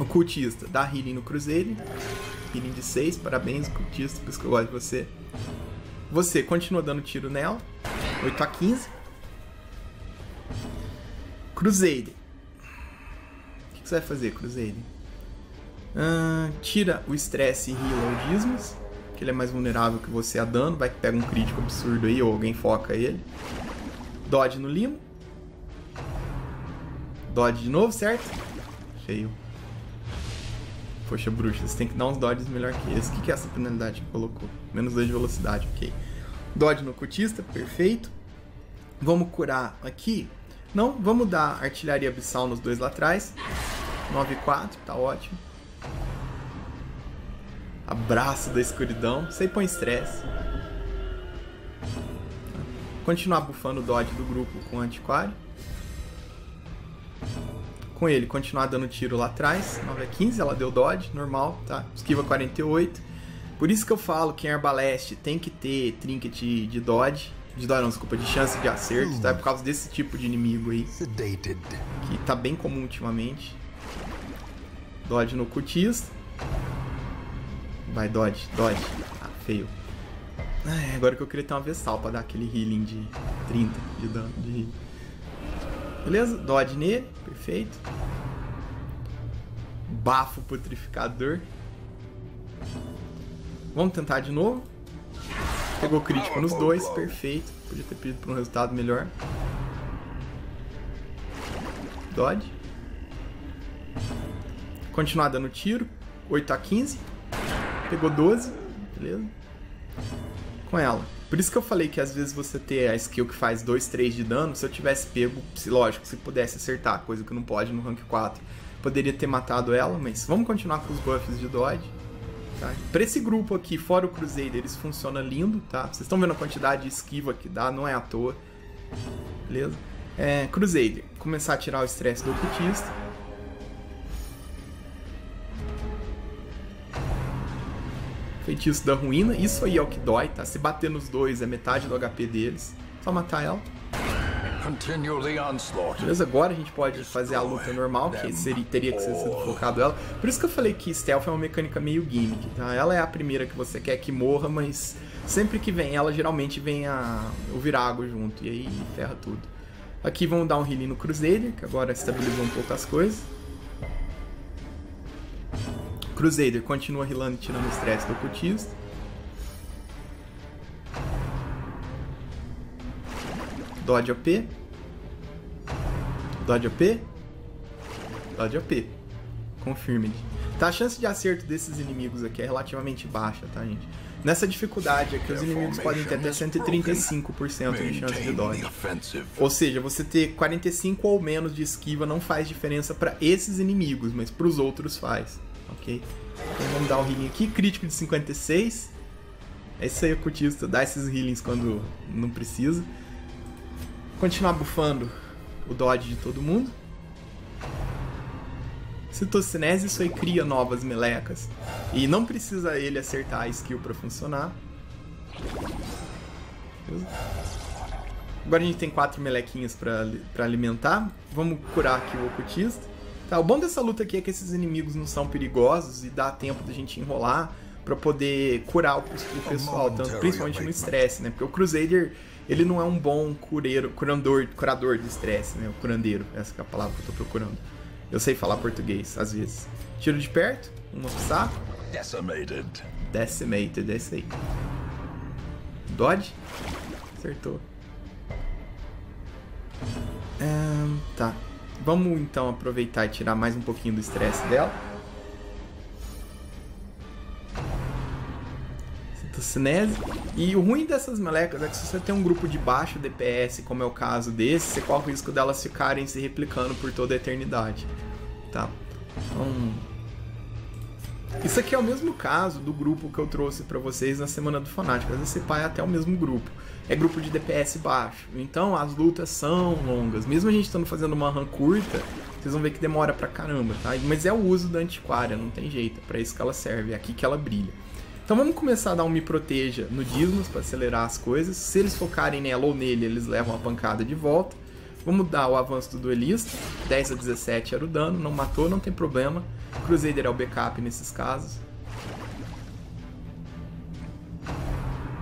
Ocultista, dá healing no Crusader. Healing de seis, parabéns, cultista, por isso que eu gosto de você. Você continua dando tiro nela, oito a quinze. Crusader. O que você vai fazer, Crusader? Ah, tira o estresse e heal o Dismas, que ele é mais vulnerável que você a dano, vai que pega um crítico absurdo aí, ou alguém foca ele. Dodge no limo. Dodge de novo, certo? Feio. Poxa, bruxa, você tem que dar uns dodges melhor que esse. O que que é essa penalidade que colocou? Menos dois de velocidade, ok. Dodge no ocultista, perfeito. Vamos curar aqui. Não, vamos dar artilharia abissal nos dois lá atrás. nove a quatro, tá ótimo. Abraço da escuridão. Isso aí põe estresse. continuar bufando o dodge do grupo com o Antiquário. Com ele, continuar dando tiro lá atrás. nove a quinze, ela deu dodge, normal, tá? Esquiva quarenta e oito. Por isso que eu falo que em Arbaleste tem que ter trinket de dodge. De dodge não, desculpa, de chance de acerto, tá? Por causa desse tipo de inimigo aí. Que tá bem comum ultimamente. Dodge no cultista. Vai, dodge, dodge. Ah, feio. Ai, agora que eu queria ter uma Vestal pra dar aquele healing de trinta de dano. De... Beleza? Dodge nele, perfeito. Bafo Putrificador. Vamos tentar de novo. Pegou crítico nos dois, perfeito. Podia ter pedido pra um resultado melhor. Dodge. Continuar dando tiro. oito a quinze. Pegou doze, beleza. Com ela. Por isso que eu falei que às vezes você ter a skill que faz dois, três de dano, se eu tivesse pego, se, lógico, se pudesse acertar, coisa que não pode no rank quatro, poderia ter matado ela, mas vamos continuar com os buffs de dodge. Tá? Pra esse grupo aqui, fora o Crusader, eles funcionam lindo, tá? Vocês estão vendo a quantidade de esquiva que dá, não é à toa. Beleza? É, Crusader, começar a tirar o estresse do ocultista. Feitiço da ruína, isso aí é o que dói, tá? Se bater nos dois é metade do H P deles. Só matar ela. Beleza, agora a gente pode fazer a luta normal, que seria, teria que ser focado ela. Por isso que eu falei que stealth é uma mecânica meio gimmick, tá? Ela é a primeira que você quer que morra, mas sempre que vem ela, geralmente vem a, o Virago junto, e aí ferra tudo. Aqui vamos dar um healing no Crusader, que agora estabilizou um pouco as coisas. Crusader continua healando e tirando o estresse do ocultista. Dodge O P. Dodge O P. Dodge O P. Confirmed. Tá, a chance de acerto desses inimigos aqui é relativamente baixa, tá, gente? Nessa dificuldade aqui, os inimigos podem ter até cento e trinta e cinco por cento de chance de dodge. Ou seja, você ter quarenta e cinco ou menos de esquiva não faz diferença pra esses inimigos, mas pros outros faz, ok? Então vamos dar um healing aqui. Crítico de cinquenta e seis. É isso aí, o cultista dá esses healings quando não precisa. Continuar bufando o dodge de todo mundo. Citocinese, isso aí cria novas melecas. E não precisa ele acertar a skill pra funcionar. Agora a gente tem quatro melequinhas pra, pra alimentar. Vamos curar aqui o ocultista. Tá, o bom dessa luta aqui é que esses inimigos não são perigosos e dá tempo da gente enrolar pra poder curar o, o pessoal, tanto, principalmente no estresse, né? Porque o Crusader... ele não é um bom cureiro, curandor, curador de estresse, né? O curandeiro, essa que é a palavra que eu tô procurando. Eu sei falar português, às vezes. Tiro de perto, uma pro saco. Decimated. Decimated, é isso aí. Dodge? Acertou. Um, tá. Vamos então aproveitar e tirar mais um pouquinho do estresse dela. Cinese. E o ruim dessas melecas é que se você tem um grupo de baixo D P S, como é o caso desse, você corre o risco delas ficarem se replicando por toda a eternidade. Tá? Então... isso aqui é o mesmo caso do grupo que eu trouxe pra vocês na semana do Fanático. Às vezes esse pai é até o mesmo grupo. É grupo de D P S baixo. Então as lutas são longas. Mesmo a gente estando fazendo uma run curta, vocês vão ver que demora pra caramba, tá? Mas é o uso da antiquária, não tem jeito. É pra isso que ela serve, é aqui que ela brilha. Então vamos começar a dar um me proteja no Dismas para acelerar as coisas. Se eles focarem nela ou nele, eles levam a pancada de volta. Vamos dar o avanço do duelista. dez a dezessete era o dano, não matou, não tem problema. Crusader é o backup nesses casos.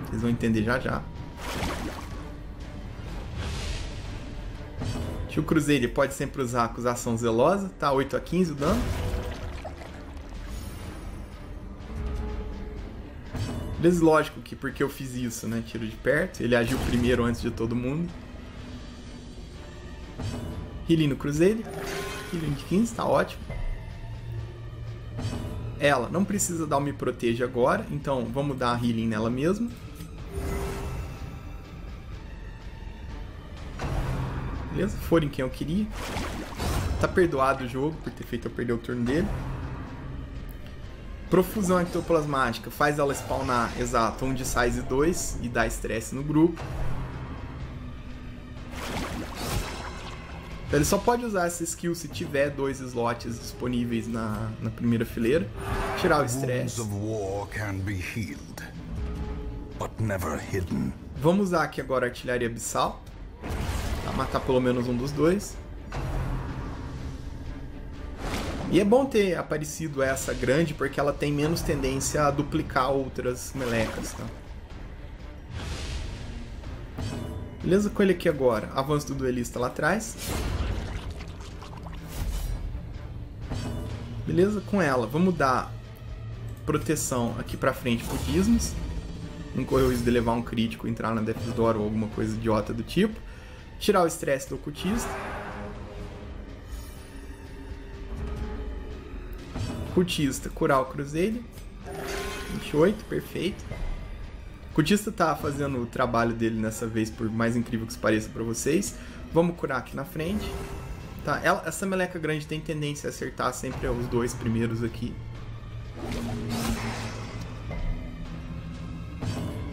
Vocês vão entender já já. O Crusader pode sempre usar a acusação zelosa. Tá, oito a quinze o dano. Lógico que porque eu fiz isso, né? Tiro de perto. Ele agiu primeiro antes de todo mundo. Healing no Crusader. Healing de quinze, tá ótimo. Ela não precisa dar o me protege agora. Então vamos dar a healing nela mesmo. Beleza? Foram quem eu queria. Tá perdoado o jogo por ter feito eu perder o turno dele. Profusão ectoplasmática faz ela spawnar, exato, um de size dois e dá estresse no grupo. Então ele só pode usar essa skill se tiver dois slots disponíveis na, na primeira fileira. Tirar o estresse. Vamos usar aqui agora a artilharia abissal. Pra matar pelo menos um dos dois. E é bom ter aparecido essa grande, porque ela tem menos tendência a duplicar outras melecas, tá? Beleza, com ele aqui agora. Avanço do duelista lá atrás. Beleza, com ela. Vamos dar proteção aqui pra frente pro Dismas. Não correr o risco de levar um crítico, entrar na Death's Door ou alguma coisa idiota do tipo. Tirar o estresse do Ocultista. Cultista, curar o Crusader. vinte e oito, perfeito. O cultista tá fazendo o trabalho dele nessa vez, por mais incrível que isso pareça pra vocês. Vamos curar aqui na frente. Tá, ela, essa meleca grande tem tendência a acertar sempre os dois primeiros aqui.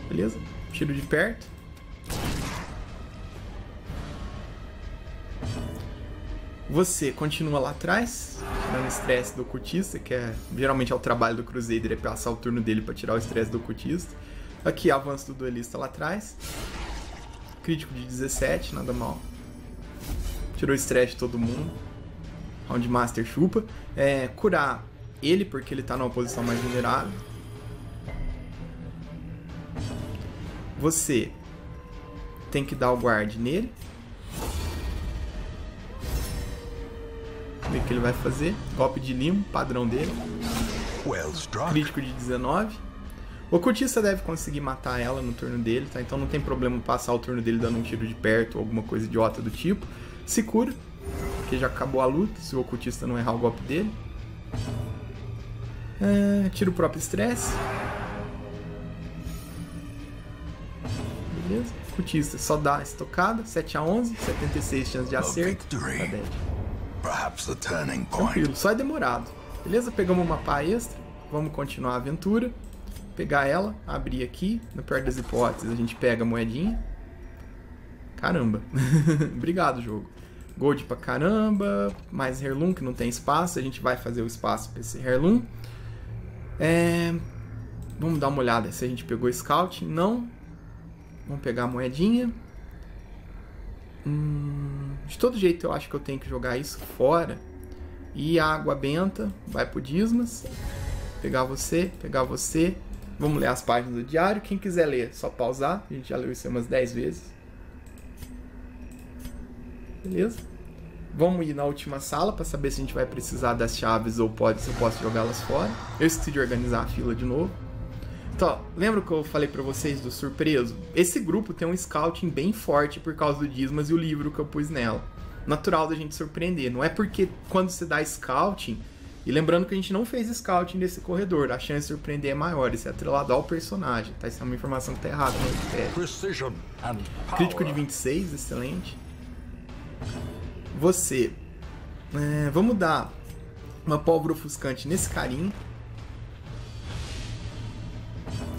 Beleza? Tiro de perto. Você continua lá atrás. Tirando o estresse do ocultista, que é geralmente é o trabalho do Crusader, é passar o turno dele para tirar o estresse do ocultista. Aqui, avanço do duelista lá atrás. Crítico de dezessete, nada mal. Tirou o estresse de todo mundo. Round Master chupa. É, curar ele, porque ele tá numa posição mais vulnerável. Você tem que dar o guard nele. O que ele vai fazer, golpe de limo, padrão dele, crítico de dezenove, o ocultista deve conseguir matar ela no turno dele, tá? Então não tem problema passar o turno dele dando um tiro de perto ou alguma coisa idiota do tipo. Se cura, porque já acabou a luta, se o ocultista não errar o golpe dele. É, tira o próprio estresse. Beleza, o ocultista só dá estocada, sete a onze, setenta e seis chances de acerto, tá dead. Tranquilo, só é demorado. Beleza, pegamos uma pá extra. Vamos continuar a aventura. Pegar ela, abrir aqui. Na pior das hipóteses, a gente pega a moedinha. Caramba. Obrigado, jogo. Gold pra caramba. Mais Heirloom, que não tem espaço. A gente vai fazer o espaço pra esse Heirloom. É... Vamos dar uma olhada se a gente pegou Scout. Não. Vamos pegar a moedinha. Hum... De todo jeito eu acho que eu tenho que jogar isso fora. E a água benta vai pro Dismas. Pegar você, pegar você. Vamos ler as páginas do diário. Quem quiser ler, é só pausar. A gente já leu isso umas dez vezes. Beleza? Vamos ir na última sala para saber se a gente vai precisar das chaves ou pode, se eu posso jogá-las fora. Eu esqueci de organizar a fila de novo. Então, lembra que eu falei pra vocês do surpreso? Esse grupo tem um scouting bem forte por causa do Dismas e o livro que eu pus nela. Natural da gente surpreender. Não é porque quando você dá scouting... E lembrando que a gente não fez scouting nesse corredor. A chance de surpreender é maior. Isso é atrelado ao personagem, tá? Isso é uma informação que tá errada. Crítico de vinte e seis, excelente. Você. É, vamos dar uma pólvora ofuscante nesse carinha.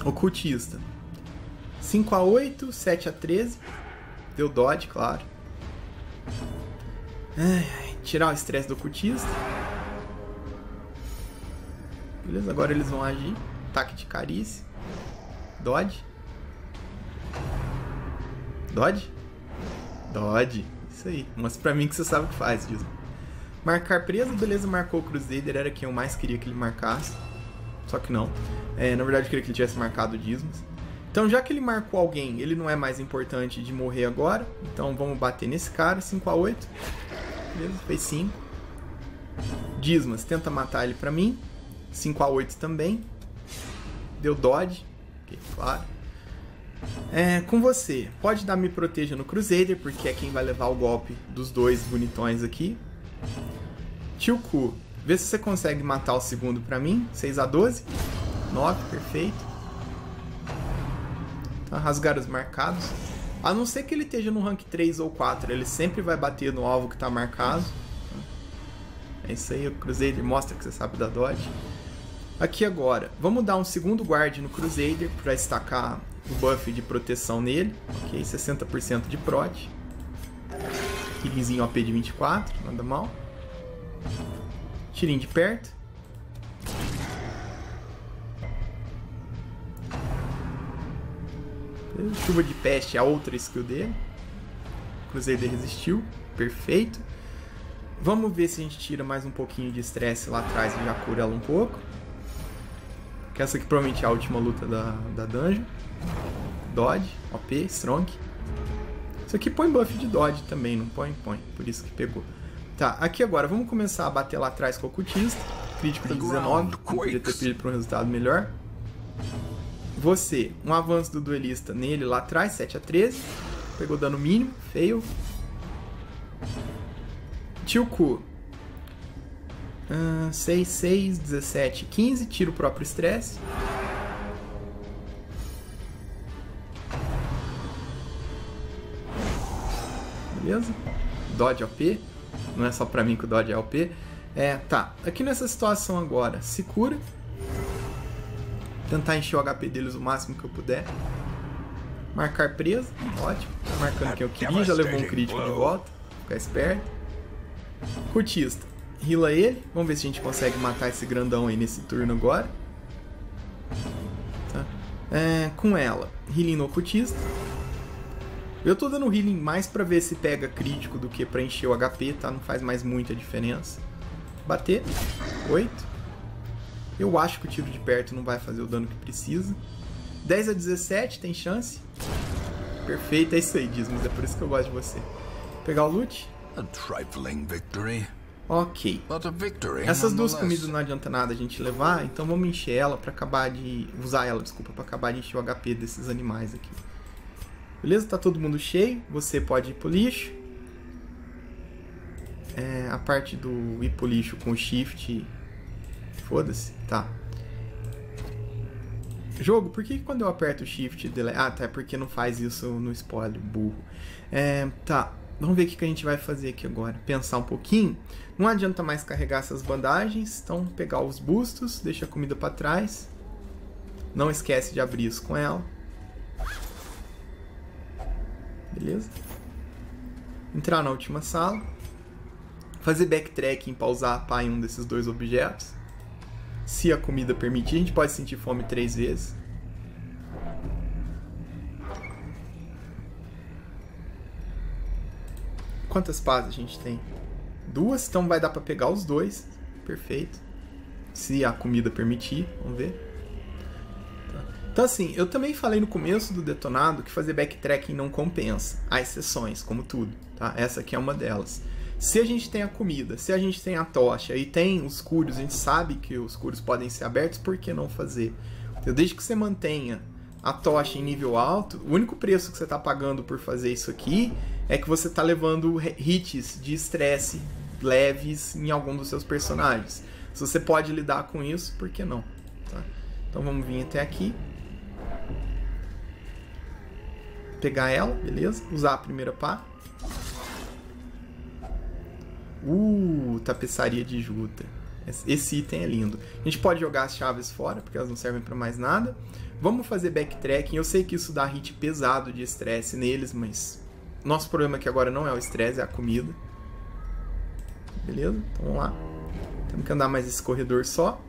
Ocultista. cinco a oito, sete a treze. Deu dodge, claro. Ai, tirar o estresse do ocultista. Beleza, agora eles vão agir. Ataque de carícia. Dodge. Dodge? Dodge. Isso aí. Mostra pra mim que você sabe o que faz, Dismas. Marcar preso, beleza, marcou o Crusader. Era quem eu mais queria que ele marcasse. Só que não. É, na verdade eu queria que ele tivesse marcado o Dismas. Então já que ele marcou alguém, ele não é mais importante de morrer agora. Então vamos bater nesse cara. cinco a oito. Beleza, fez cinco. Dismas, tenta matar ele pra mim. cinco a oito também. Deu dodge. Ok, claro. É, com você. Pode dar me proteja no Crusader, porque é quem vai levar o golpe dos dois bonitões aqui. Tio Ku. Vê se você consegue matar o segundo pra mim. seis a doze. nove, perfeito. Tá, rasgar os marcados. A não ser que ele esteja no rank três ou quatro. Ele sempre vai bater no alvo que tá marcado. É isso aí, o Crusader mostra que você sabe da dodge. Aqui agora. Vamos dar um segundo guard no Crusader pra estacar o buff de proteção nele. Ok, sessenta por cento de prot. Healingzinho O P de vinte e quatro, nada mal. Tirinho de perto. Chuva de peste é a outra skill dele. Crusader resistiu, perfeito. Vamos ver se a gente tira mais um pouquinho de estresse lá atrás e já cura ela um pouco. Que essa aqui provavelmente é a última luta da, da dungeon. Dodge, O P, strong. Isso aqui põe buff de dodge também, não põe? Põe, por isso que pegou. Tá, aqui agora vamos começar a bater lá atrás com o Ocultista. Crítico de dezenove, podia ter pedido para um resultado melhor. Você, um avanço do duelista nele lá atrás, sete a treze. Pegou dano mínimo, fail. Tio Ku. Uh, seis, seis, dezessete, quinze. Tira o próprio estresse. Beleza. Dodge O P. Não é só pra mim que o Dodge é O P. É, tá. Aqui nessa situação agora, se cura. Tentar encher o H P deles o máximo que eu puder. Marcar presa. Ótimo. Tá marcando quem eu queria. Já levou um crítico de volta. Ficar esperto. Cultista. Heala ele. Vamos ver se a gente consegue matar esse grandão aí nesse turno agora. Tá. É, com ela. Healing no ocultista. Eu tô dando healing mais pra ver se pega crítico do que pra encher o H P, tá? Não faz mais muita diferença. Bater. oito. Eu acho que o tiro de perto não vai fazer o dano que precisa. dez a dezessete, tem chance. Perfeito, é isso aí, Dismas. É por isso que eu gosto de você. Pegar o loot. A trifling victory. Ok. Essas duas comidas não adianta nada a gente levar, então vamos encher ela para acabar de... Usar ela, desculpa, para acabar de encher o H P desses animais aqui. Beleza? Tá todo mundo cheio. Você pode ir pro lixo. É, a parte do ir pro lixo com shift... Foda-se. Tá. Jogo, por que quando eu aperto shift... Dele... Ah, tá, é porque não faz isso no spoiler, burro. É, tá. Vamos ver o que a gente vai fazer aqui agora. Pensar um pouquinho. Não adianta mais carregar essas bandagens. Então, pegar os bustos. Deixa a comida pra trás. Não esquece de abrir isso com ela. Beleza. Entrar na última sala. Fazer backtracking pra usar a pá em um desses dois objetos. Se a comida permitir, a gente pode sentir fome três vezes. Quantas pás a gente tem? Duas, então vai dar pra pegar os dois. Perfeito. Se a comida permitir, vamos ver. Tá. Então assim, eu também falei no começo do detonado que fazer backtracking não compensa. Há exceções, como tudo, tá? Essa aqui é uma delas. Se a gente tem a comida, se a gente tem a tocha e tem os curos, a gente sabe que os curos podem ser abertos, por que não fazer? Então, desde que você mantenha a tocha em nível alto, o único preço que você está pagando por fazer isso aqui é que você está levando hits de estresse leves em algum dos seus personagens. Se você pode lidar com isso, por que não? Tá? Então vamos vir até aqui. Pegar ela, beleza? Usar a primeira pá. Uh, tapeçaria de juta. Esse item é lindo. A gente pode jogar as chaves fora, porque elas não servem para mais nada. Vamos fazer backtracking. Eu sei que isso dá hit pesado de estresse neles, mas... Nosso problema aqui agora não é o estresse, é a comida. Beleza? Então vamos lá. Temos que andar mais esse corredor só.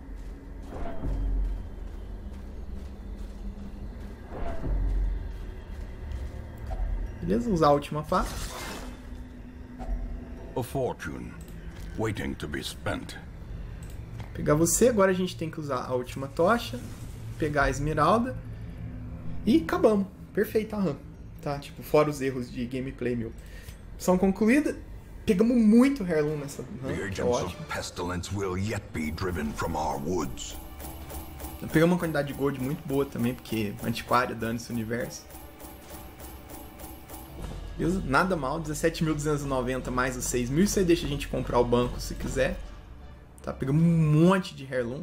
Beleza? Usar a última pá. A fortune, waiting to be spent. Pegar você, agora a gente tem que usar a última tocha, pegar a esmeralda e acabamos. Perfeito, aham. Tá, tipo, fora os erros de gameplay, meu. São concluída. Pegamos muito Heirloom nessa run, que é ótimo. Pegamos uma quantidade de gold muito boa também, porque antiquária dando esse universo. Beleza? Nada mal, dezessete mil duzentos e noventa mais os seis mil, isso aí deixa a gente comprar o banco se quiser. Tá, pegamos um monte de Heirloom.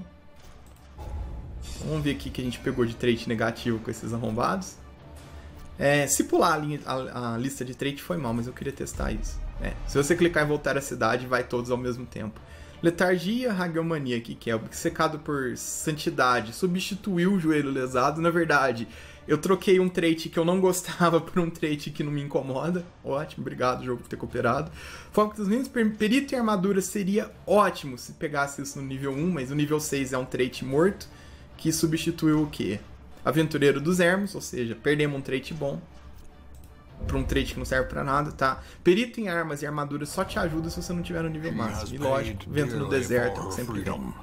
Vamos ver aqui que a gente pegou de trait negativo com esses arrombados. É, se pular a, linha, a, a lista de trait foi mal, mas eu queria testar isso. É, se você clicar em voltar à cidade, vai todos ao mesmo tempo. Letargia, hagiomania, que é obcecado por santidade, substituiu o joelho lesado, na verdade... Eu troquei um trait que eu não gostava por um trait que não me incomoda. Ótimo, obrigado, jogo, por ter cooperado. Foco dos meninos, perito e armadura seria ótimo se pegasse isso no nível um, mas o nível seis é um trait morto, que substituiu o quê? Aventureiro dos Ermos, ou seja, perdemos um trait bom pra um trait que não serve pra nada, tá? Perito em armas e armadura só te ajuda se você não tiver no nível máximo. E lógico, vento no deserto, sempre tem.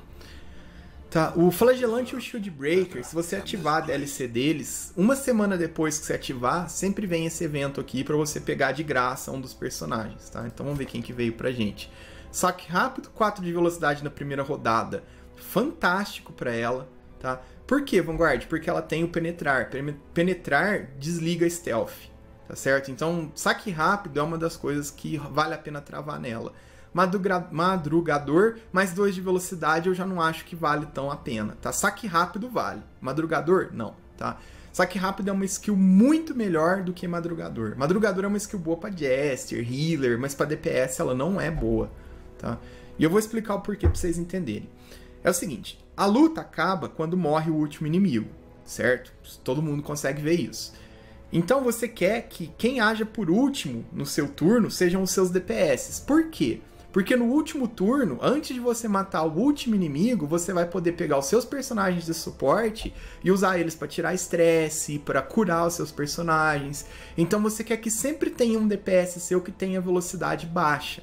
Tá, o Flagelante e o Shield Breaker, se você ativar a D L C deles, uma semana depois que você ativar, sempre vem esse evento aqui pra você pegar de graça um dos personagens, tá? Então vamos ver quem que veio pra gente. Saque rápido, quatro de velocidade na primeira rodada. Fantástico pra ela, tá? Por que, Vanguard? Porque ela tem o penetrar. Penetrar desliga stealth, tá certo? Então, saque rápido é uma das coisas que vale a pena travar nela. Madrugador, mais dois de velocidade eu já não acho que vale tão a pena, tá? Saque rápido vale, madrugador não, tá? Saque rápido é uma skill muito melhor do que madrugador. Madrugador é uma skill boa pra Jester, Healer, mas pra D P S ela não é boa, tá? E eu vou explicar o porquê pra vocês entenderem. É o seguinte, a luta acaba quando morre o último inimigo, certo? Todo mundo consegue ver isso. Então você quer que quem haja por último no seu turno sejam os seus D P S. Por quê? Porque no último turno, antes de você matar o último inimigo, você vai poder pegar os seus personagens de suporte e usar eles para tirar estresse, para curar os seus personagens. Então você quer que sempre tenha um D P S seu que tenha velocidade baixa,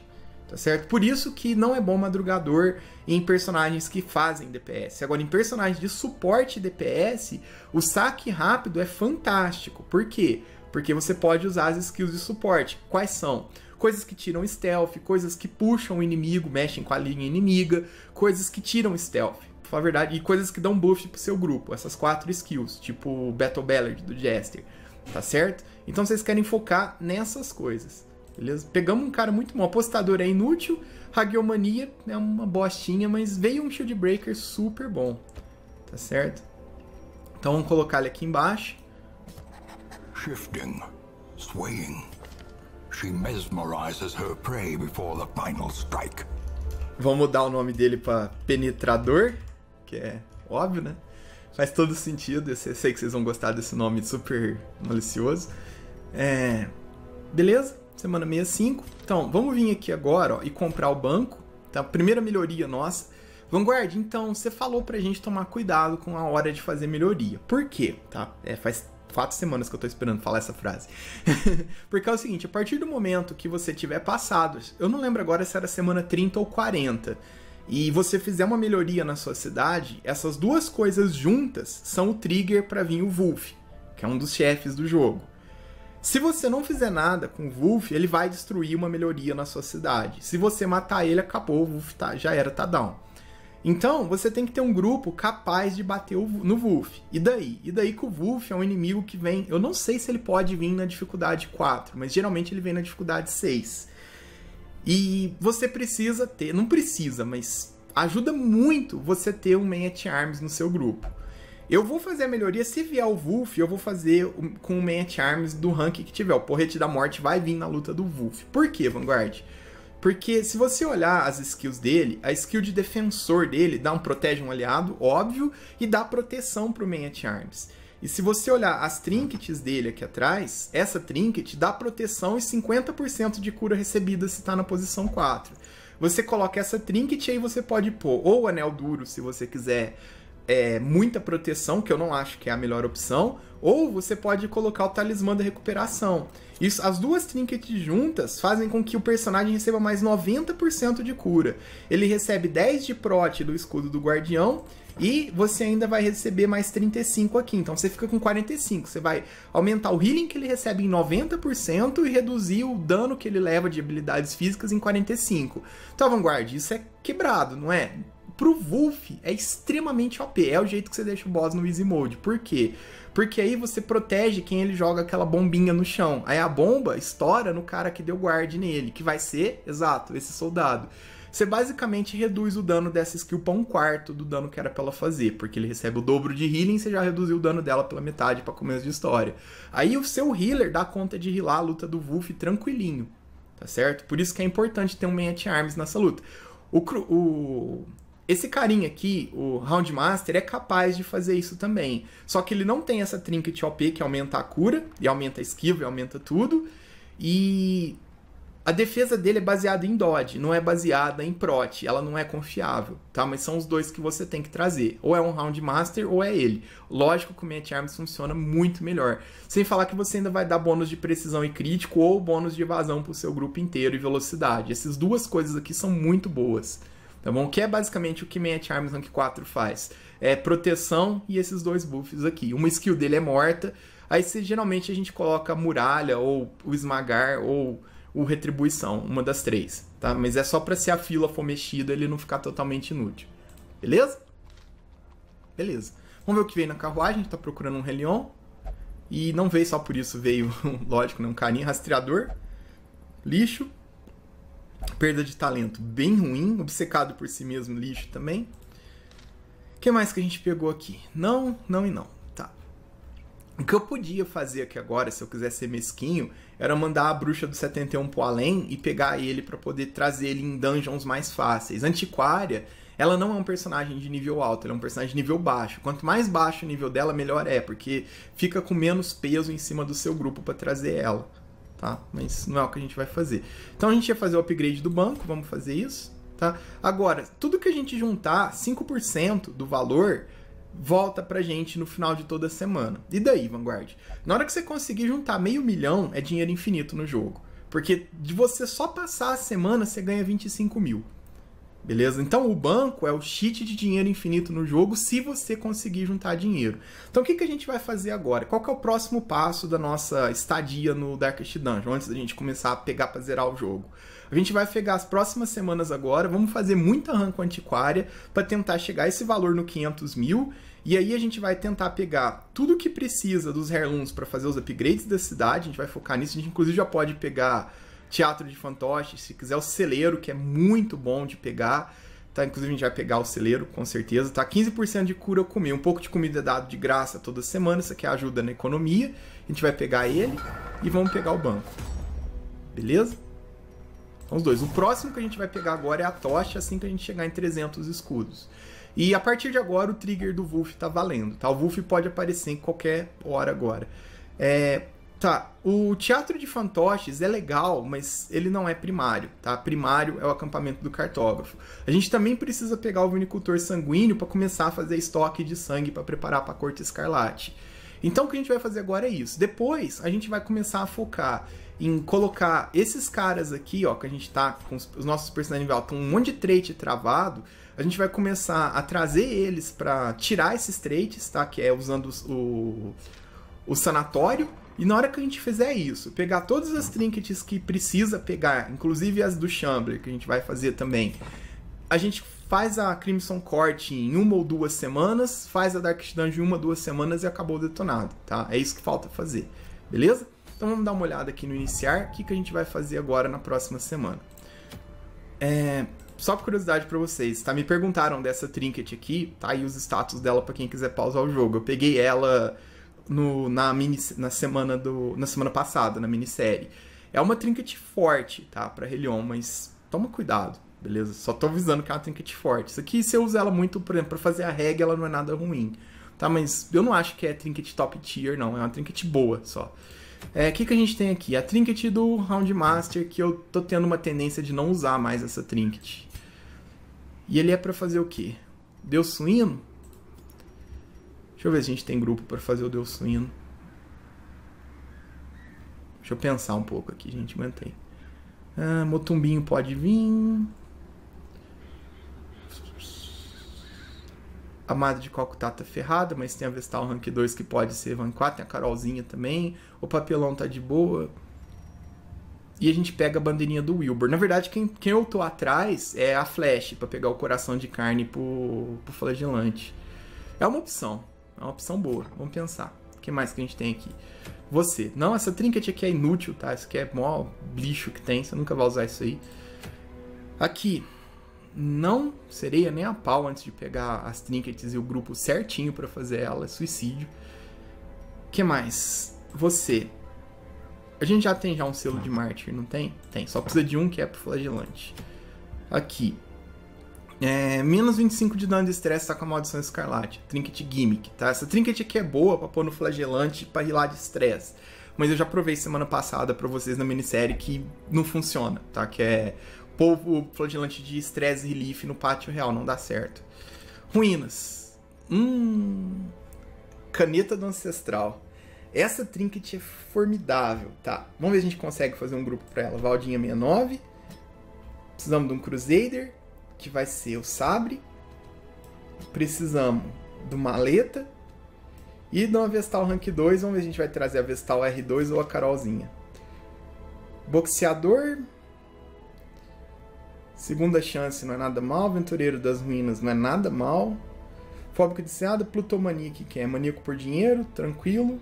tá certo? Por isso que não é bom madrugador em personagens que fazem D P S. Agora, em personagens de suporte D P S, o saque rápido é fantástico. Por quê? Porque você pode usar as skills de suporte. Quais são? Coisas que tiram stealth, coisas que puxam o inimigo, mexem com a linha inimiga, coisas que tiram stealth, pra falar a verdade, e coisas que dão buff pro seu grupo, essas quatro skills, tipo Battle Ballad do Jester, tá certo? Então vocês querem focar nessas coisas, beleza? Pegamos um cara muito bom, apostador é inútil, hagiomania é uma bostinha, mas veio um Shield Breaker super bom, tá certo? Então vamos colocar ele aqui embaixo. Shifting, swaying. She mesmerizes her prey before the final strike. Vamos mudar o nome dele para Penetrador, que é óbvio, né? Faz todo sentido, eu sei que vocês vão gostar desse nome super malicioso. É... Beleza, semana sessenta e cinco. Então, vamos vir aqui agora ó, e comprar o banco. Tá? Primeira melhoria nossa. Vanguard, então, você falou pra gente tomar cuidado com a hora de fazer melhoria. Por quê? Tá? É, faz quatro semanas que eu tô esperando falar essa frase. Porque é o seguinte, a partir do momento que você tiver passado, eu não lembro agora se era semana trinta ou quarenta, e você fizer uma melhoria na sua cidade, essas duas coisas juntas são o trigger para vir o Wolf, que é um dos chefes do jogo. Se você não fizer nada com o Wolf, ele vai destruir uma melhoria na sua cidade. Se você matar ele, acabou, o Wolf tá, já era, tá down. Então, você tem que ter um grupo capaz de bater no Wolf. E daí? E daí que o Wolf é um inimigo que vem... Eu não sei se ele pode vir na dificuldade quatro, mas geralmente ele vem na dificuldade seis. E você precisa ter... Não precisa, mas ajuda muito você ter um Man-at-Arms no seu grupo. Eu vou fazer a melhoria, se vier o Wolf, eu vou fazer com o Man-at-Arms do rank que tiver. O Porrete da Morte vai vir na luta do Wolf. Por quê, Vanguard? Porque se você olhar as skills dele, a skill de defensor dele dá um protege um aliado, óbvio, e dá proteção pro Man-at-Arms. E se você olhar as trinkets dele aqui atrás, essa trinket dá proteção e cinquenta por cento de cura recebida se tá na posição quatro. Você coloca essa trinket e aí você pode pôr ou o anel duro, se você quiser é, muita proteção, que eu não acho que é a melhor opção, ou você pode colocar o talismã da recuperação. Isso, as duas trinkets juntas fazem com que o personagem receba mais noventa por cento de cura. Ele recebe dez de prote do escudo do guardião e você ainda vai receber mais trinta e cinco aqui. Então você fica com quarenta e cinco. Você vai aumentar o healing que ele recebe em noventa por cento e reduzir o dano que ele leva de habilidades físicas em quarenta e cinco por cento. Então, Vanguard, isso é quebrado, não é? Pro Wolf é extremamente O P. É o jeito que você deixa o boss no Easy Mode. Por quê? Porque aí você protege quem ele joga aquela bombinha no chão. Aí a bomba estoura no cara que deu guard nele, que vai ser, exato, esse soldado. Você basicamente reduz o dano dessa skill para um quarto do dano que era pra ela fazer, porque ele recebe o dobro de healing e você já reduziu o dano dela pela metade para começo de história. Aí o seu healer dá conta de healar a luta do Wolf tranquilinho, tá certo? Por isso que é importante ter um Man-at-Arms nessa luta. O... o... Esse carinha aqui, o Round Master, é capaz de fazer isso também. Só que ele não tem essa trinket O P que aumenta a cura, e aumenta a esquiva, e aumenta tudo. E a defesa dele é baseada em dodge, não é baseada em prot. Ela não é confiável, tá? Mas são os dois que você tem que trazer. Ou é um Round Master, ou é ele. Lógico que o Man-at-Arms funciona muito melhor. Sem falar que você ainda vai dar bônus de precisão e crítico, ou bônus de evasão pro seu grupo inteiro e velocidade. Essas duas coisas aqui são muito boas. Tá bom? Que é basicamente o que Man-at-Arms Rank quatro faz. É proteção e esses dois buffs aqui. Uma skill dele é morta, aí cê, geralmente a gente coloca a muralha, ou o esmagar, ou o retribuição, uma das três. Tá? Mas é só para se a fila for mexida, ele não ficar totalmente inútil. Beleza? Beleza. Vamos ver o que veio na carruagem, a gente tá procurando um Relion. E não veio só por isso, veio, lógico, né? Um carinha rastreador, lixo. Perda de talento bem ruim, obcecado por si mesmo, lixo também. O que mais que a gente pegou aqui? Não, não e não, tá. O que eu podia fazer aqui agora, se eu quisesse ser mesquinho, era mandar a bruxa do setenta e um pro além e pegar ele pra poder trazer ele em dungeons mais fáceis. Antiquária, ela não é um personagem de nível alto, ela é um personagem de nível baixo. Quanto mais baixo o nível dela, melhor é, porque fica com menos peso em cima do seu grupo pra trazer ela. Tá? Mas não é o que a gente vai fazer. Então a gente ia fazer o upgrade do banco, vamos fazer isso, tá? Agora, tudo que a gente juntar, cinco por cento do valor, volta pra gente no final de toda semana. E daí, Vanguard? Na hora que você conseguir juntar meio milhão, é dinheiro infinito no jogo. Porque de você só passar a semana, você ganha vinte e cinco mil. Beleza? Então o banco é o cheat de dinheiro infinito no jogo, se você conseguir juntar dinheiro. Então o que, que a gente vai fazer agora? Qual que é o próximo passo da nossa estadia no Darkest Dungeon, antes da gente começar a pegar pra zerar o jogo? A gente vai pegar as próximas semanas agora, vamos fazer muita run com antiquária pra tentar chegar esse valor no quinhentos mil, e aí a gente vai tentar pegar tudo que precisa dos heirlooms pra fazer os upgrades da cidade, a gente vai focar nisso, a gente inclusive já pode pegar teatro de fantoches, se quiser o celeiro, que é muito bom de pegar, tá? Inclusive a gente vai pegar o celeiro, com certeza, tá? quinze por cento de cura eu comi, um pouco de comida é dado de graça toda semana, isso aqui ajuda na economia, a gente vai pegar ele e vamos pegar o banco, beleza? Então, os dois. O próximo que a gente vai pegar agora é a tocha, assim que a gente chegar em trezentos escudos. E a partir de agora o trigger do Wolf tá valendo, tá? O Wolf pode aparecer em qualquer hora agora. É... Tá, o teatro de fantoches é legal, mas ele não é primário, tá? Primário é o acampamento do cartógrafo. A gente também precisa pegar o vinicultor sanguíneo para começar a fazer estoque de sangue para preparar para a corte escarlate. Então o que a gente vai fazer agora é isso. Depois a gente vai começar a focar em colocar esses caras aqui, ó, que a gente tá com os, os nossos personagens nível alto, com um monte de trait travado. A gente vai começar a trazer eles para tirar esses traits, tá? Que é usando os, o, o sanatório. E na hora que a gente fizer isso, pegar todas as trinkets que precisa pegar, inclusive as do Shambler, que a gente vai fazer também, a gente faz a Crimson Court em uma ou duas semanas, faz a Darkest Dungeon em uma ou duas semanas e acabou detonado, tá? É isso que falta fazer, beleza? Então vamos dar uma olhada aqui no iniciar, o que, que a gente vai fazer agora na próxima semana. É... Só por curiosidade pra vocês, tá? Me perguntaram dessa trinket aqui, tá? E os status dela pra quem quiser pausar o jogo. Eu peguei ela... No, na, mini, na, semana do, na semana passada, na minissérie. É uma trinket forte, tá? Pra Relion, mas toma cuidado, beleza? Só tô avisando que é uma trinket forte. Isso aqui, se eu usar ela muito, por exemplo, pra fazer a reg, ela não é nada ruim, tá? Mas eu não acho que é trinket top tier, não. É uma trinket boa, só. É, que que a gente tem aqui? A trinket do Round Master, que eu tô tendo uma tendência de não usar mais essa trinket. E ele é pra fazer o quê? Deus suíno? Deixa eu ver se a gente tem grupo para fazer o Deus Suíno. Deixa eu pensar um pouco aqui, gente. Aguentei. Ah, Motumbinho pode vir. A Madre de Calcutá tá ferrada, mas tem a Vestal Rank dois que pode ser Rank quatro. Tem a Carolzinha também. O Papelão tá de boa. E a gente pega a bandeirinha do Wilbur. Na verdade, quem, quem eu tô atrás é a Flash, para pegar o coração de carne pro, pro Flagelante. É uma opção. É uma opção boa, vamos pensar. O que mais que a gente tem aqui? Você. Não, essa trinket aqui é inútil, tá? Isso aqui é o maior lixo que tem, você nunca vai usar isso aí. Aqui. Não sereia nem a pau antes de pegar as trinkets e o grupo certinho pra fazer ela. É suicídio. O que mais? Você. A gente já tem já um selo de mártir, não tem? Tem, só precisa de um que é pro flagelante. Aqui. É, menos vinte e cinco de dano de estresse, tá com a maldição escarlate. Trinket gimmick, tá? Essa trinket aqui é boa pra pôr no flagelante pra rilar de estresse. Mas eu já provei semana passada pra vocês na minissérie que não funciona, tá? Que é pôr o flagelante de estresse relief no pátio real, não dá certo. Ruínas. Hum... Caneta do Ancestral. Essa trinket é formidável, tá? Vamos ver se a gente consegue fazer um grupo pra ela. Valdinha sessenta e nove. Precisamos de um Crusader, que vai ser o Sabre. Precisamos de uma maleta e de uma Vestal Rank dois. Vamos ver se a gente vai trazer a Vestal R dois ou a Carolzinha. Boxeador. Segunda chance não é nada mal. Aventureiro das Ruínas não é nada mal. Fóbico desenhado, plutomaniaque, que é maníaco por dinheiro, tranquilo.